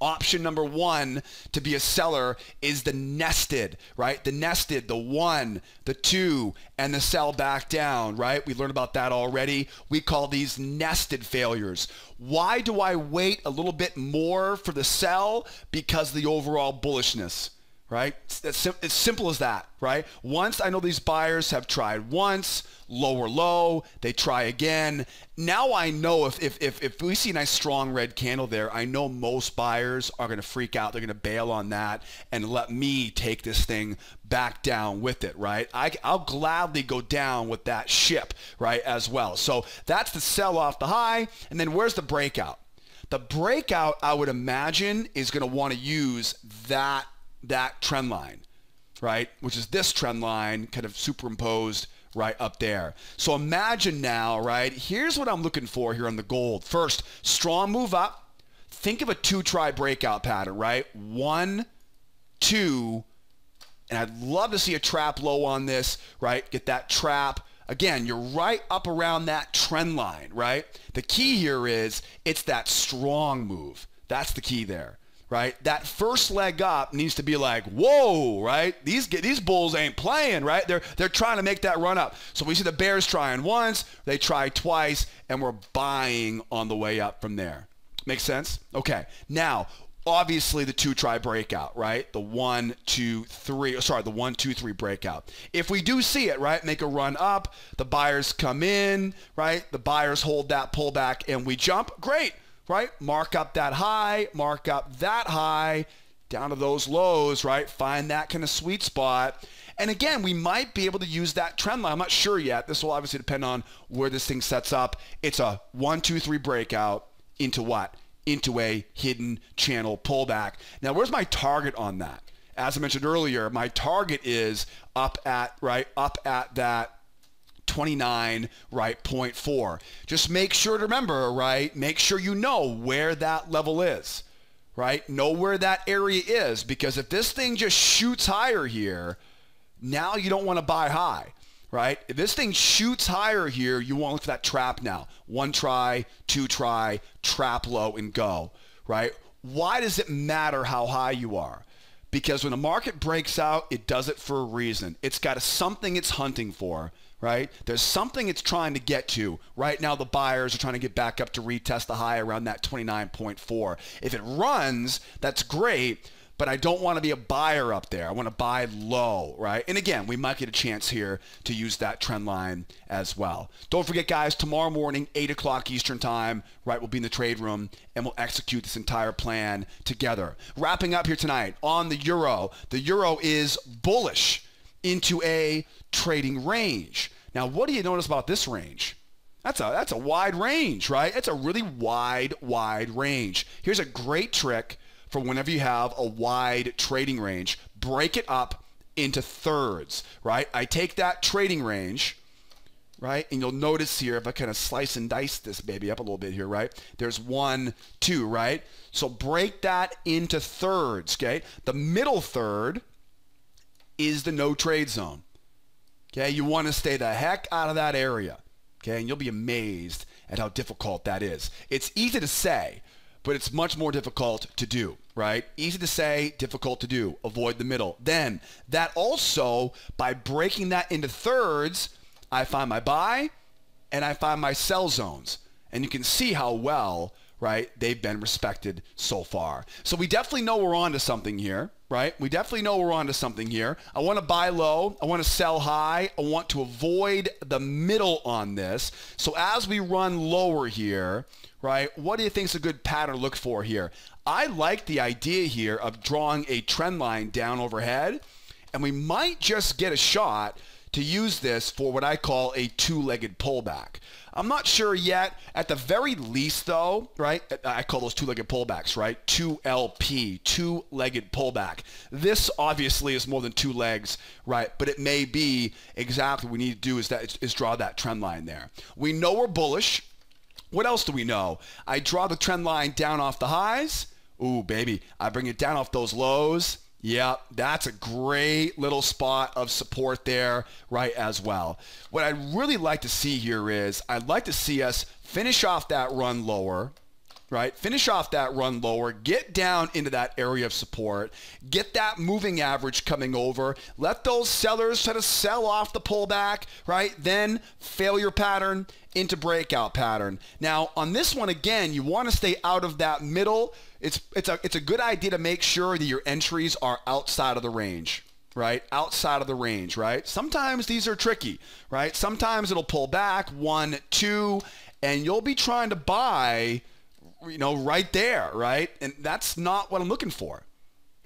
Option number one to be a seller is the nested, right? The nested, the one, the two, and the sell back down, right? We learned about that already. We call these nested failures. Why do I wait a little bit more for the sell? Because of the overall bullishness, right? It's as simple as that, right? Once I know these buyers have tried once, lower low, they try again. Now I know if, if, if, if we see a nice strong red candle there, I know most buyers are going to freak out. They're going to bail on that and let me take this thing back down with it, right? I, I'll gladly go down with that ship, right, as well. So that's the sell off the high. And then where's the breakout? The breakout, I would imagine, is going to want to use that, that trend line, right, which is this trend line kind of superimposed right up there. So imagine now, right, here's what I'm looking for here on the gold. First, strong move up. Think of a two-try breakout pattern, right? One, two, and I'd love to see a trap low on this, right? Get that trap Again, you're right up around that trend line, right? The key here is it's that strong move. That's the key there, right? That first leg up needs to be like, whoa, right? These these bulls ain't playing, right? They're, they're trying to make that run up. So we see the bears trying once, they try twice, and we're buying on the way up from there. Make sense? Okay, now, obviously the two try breakout, right? The one, two, three, sorry, the one, two, three breakout. If we do see it, right, make a run up, the buyers come in, right? The buyers hold that pullback and we jump, great, right? Mark up that high, mark up that high, down to those lows, right? Find that kind of sweet spot. And again, we might be able to use that trend line. I'm not sure yet. This will obviously depend on where this thing sets up. It's a one, two, three breakout into what? Into a hidden channel pullback. Now, where's my target on that? As I mentioned earlier, my target is up at, right, up at that twenty-nine, right, point four. Just make sure to remember, right, make sure you know where that level is, right? Know where that area is, because if this thing just shoots higher here, now you don't want to buy high, right? If this thing shoots higher here, you want to look for that trap now. One try, two try, trap low and go, right? Why does it matter how high you are? Because when a market breaks out, it does it for a reason. It's got a, something it's hunting for, right? There's something it's trying to get to. Right now, the buyers are trying to get back up to retest the high around that twenty-nine point four. If it runs, that's great, but I don't want to be a buyer up there. I want to buy low, right? And again, we might get a chance here to use that trend line as well. Don't forget, guys, tomorrow morning, eight o'clock Eastern time, right, we'll be in the trade room and we'll execute this entire plan together. Wrapping up here tonight on the euro. The euro is bullish into a trading range. Now, what do you notice about this range? That's a, that's a wide range, right? It's a really wide, wide range. Here's a great trick for whenever you have a wide trading range, break it up into thirds, right? I take that trading range, right? And you'll notice here, if I kind of slice and dice this baby up a little bit here, right? There's one, two, right? So break that into thirds, okay? The middle third is the no trade zone, okay? You want to stay the heck out of that area, okay? And you'll be amazed at how difficult that is. It's easy to say, but it's much more difficult to do, right? Easy to say, difficult to do. Avoid the middle. Then that also, by breaking that into thirds, I find my buy and I find my sell zones. And you can see how well, right, they've been respected so far. So we definitely know we're onto something here, right? We definitely know we're onto something here. I want to buy low. I want to sell high. I want to avoid the middle on this. So as we run lower here, right, what do you think is a good pattern to look for here? I like the idea here of drawing a trend line down overhead, and we might just get a shot to use this for what I call a two-legged pullback. I'm not sure yet. At the very least, though, right, I call those two-legged pullbacks, right? two L P, two-legged pullback. This obviously is more than two legs, right? But it may be exactly what we need to do is, that, is draw that trend line there. We know we're bullish. What else do we know? I draw the trend line down off the highs. Ooh, baby, I bring it down off those lows. Yep, that's a great little spot of support there, right, as well. What I'd really like to see here is I'd like to see us finish off that run lower, right? Finish off that run lower, get down into that area of support, get that moving average coming over, let those sellers try to sell off the pullback, right? Then failure pattern into breakout pattern. Now on this one, again, you want to stay out of that middle. It's, it's, a, it's a good idea to make sure that your entries are outside of the range, right? Outside of the range, right? Sometimes these are tricky, right? Sometimes it'll pull back one, two, and you'll be trying to buy, you know, right there, right? And that's not what I'm looking for,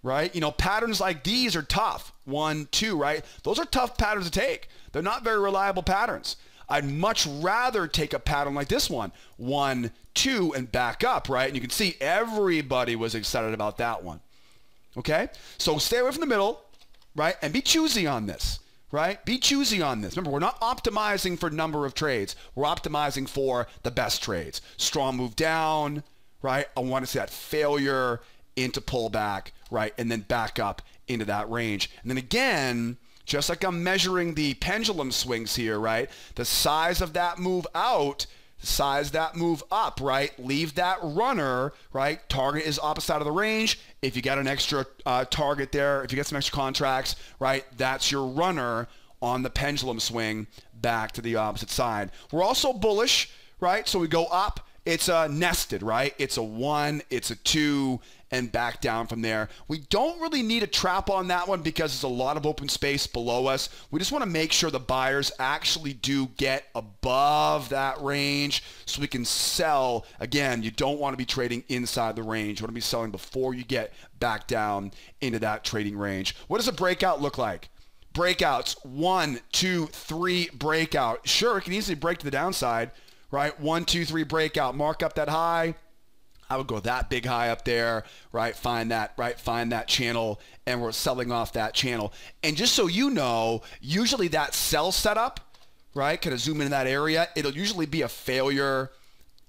right? You know, patterns like these are tough. One, two, right? Those are tough patterns to take. They're not very reliable patterns. I'd much rather take a pattern like this one, one, two, and back up, right? And you can see everybody was excited about that one, okay? So stay away from the middle, right? And be choosy on this, right? Be choosy on this. Remember, we're not optimizing for number of trades. We're optimizing for the best trades. Strong move down, right? I want to see that failure into pullback, right? And then back up into that range. And then again, Just like I'm measuring the pendulum swings here, right? The size of that move out, size that move up, right? Leave that runner, right? Target is opposite side of the range. If you got an extra uh, target there, if you get some extra contracts, right? That's your runner on the pendulum swing back to the opposite side. We're also bullish, right? So we go up. It's uh, nested, right? It's a one, it's a two, and back down from there. We don't really need a trap on that one because there's a lot of open space below us. We just want to make sure the buyers actually do get above that range so we can sell. Again, you don't want to be trading inside the range. You want to be selling before you get back down into that trading range. What does a breakout look like? Breakouts, one, two, three breakout. Sure, it can easily break to the downside. Right? One, two, three breakout. Mark up that high. I would go that big high up there, right? Find that, right? Find that channel, and we're selling off that channel. And just so you know, usually that sell setup, right? Kind of zoom into that area. It'll usually be a failure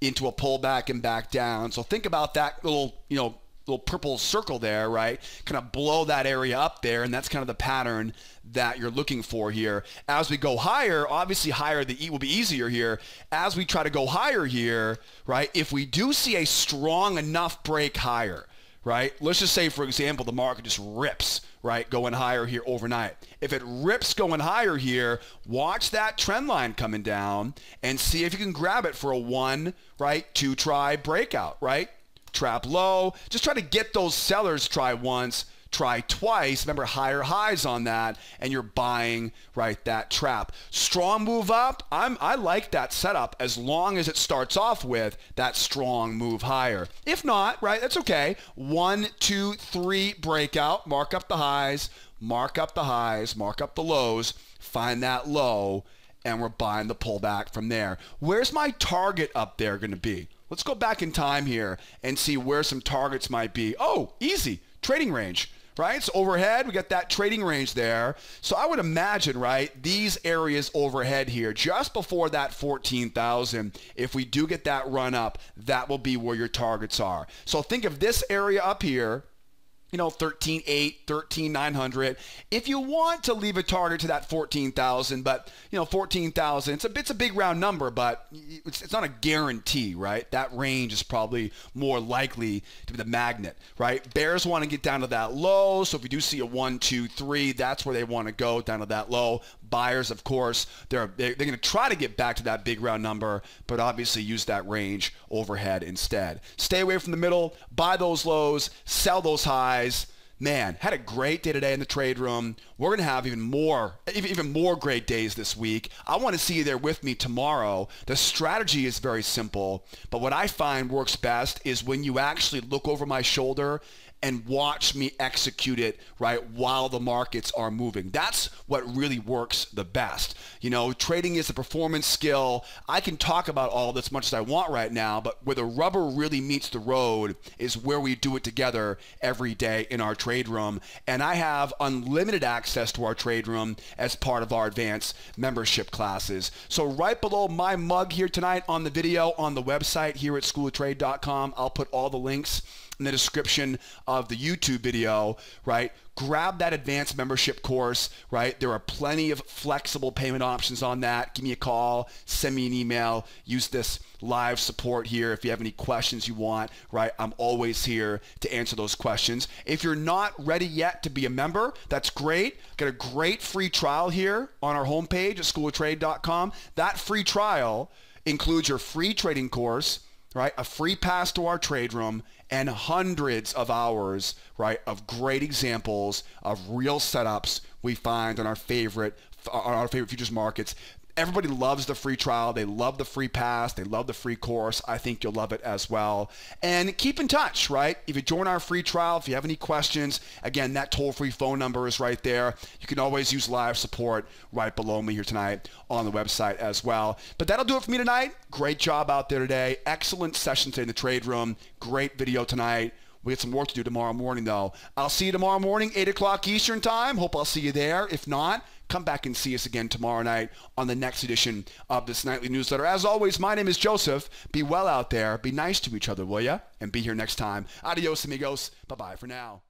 into a pullback and back down. So think about that little, you know, little purple circle there, right? Kind of blow that area up there, and that's kind of the pattern that you're looking for here. As we go higher, obviously higher the E will be easier here. As we try to go higher here, right, if we do see a strong enough break higher, right, let's just say, for example, the market just rips, right, going higher here overnight. If it rips going higher here, watch that trend line coming down and see if you can grab it for a one, right, two try breakout, right? Trap low. Just try to get those sellers. Try once, try twice. Remember, higher highs on that, and you're buying right that trap. Strong move up. I'm I like that setup as long as it starts off with that strong move higher. If not, right, that's okay. One, two, three breakout. Mark up the highs. Mark up the highs. Mark up the lows. Find that low, and we're buying the pullback from there. Where's my target up there going to be? Let's go back in time here and see where some targets might be. Oh, easy. Trading range, right? So overhead, we got that trading range there. So I would imagine, right, these areas overhead here, just before that fourteen thousand, if we do get that run up, that will be where your targets are. So think of this area up here, you know, thirteen eight, thirteen nine hundred. If you want to leave a target to that fourteen thousand, but, you know, fourteen thousand, it's a, it's a big round number, but it's, it's not a guarantee, right? That range is probably more likely to be the magnet, right? Bears want to get down to that low, so if you do see a one, two, three, that's where they want to go, down to that low. Buyers, of course, they're, they're going to try to get back to that big round number, but obviously use that range overhead instead. Stay away from the middle, buy those lows, sell those highs. Man, had a great day today in the trade room. We're going to have even more, even more great days this week. I want to see you there with me tomorrow. The strategy is very simple, but what I find works best is when you actually look over my shoulder and watch me execute it, right, while the markets are moving. That's what really works the best. You know, trading is a performance skill. I can talk about all this much as I want right now, but where the rubber really meets the road is where we do it together every day in our trade room. And I have unlimited access to our trade room as part of our advanced membership classes. So right below my mug here tonight on the video, on the website here at school of trade dot com, I'll put all the links in the description of the YouTube video, right? Grab that advanced membership course, right? There are plenty of flexible payment options on that. Give me a call, send me an email, use this live support here if you have any questions you want, right? I'm always here to answer those questions. If you're not ready yet to be a member, that's great. Got a great free trial here on our homepage at school of trade dot com. That free trial includes your free trading course, right? A free pass to our trade room and hundreds of hours, right, of great examples of real setups we find on our favorite, on our favorite futures markets. Everybody loves the free trial. They love the free pass. They love the free course. I think you'll love it as well. And keep in touch, right? If you join our free trial, if you have any questions, again, that toll-free phone number is right there. You can always use live support right below me here tonight on the website as well. But that'll do it for me tonight. Great job out there today. Excellent session today in the trade room. Great video tonight. We got some work to do tomorrow morning, though. I'll see you tomorrow morning, eight o'clock Eastern time. Hope I'll see you there. If not, come back and see us again tomorrow night on the next edition of this nightly newsletter. As always, my name is Joseph. Be well out there. Be nice to each other, will ya? And be here next time. Adios, amigos. Bye-bye for now.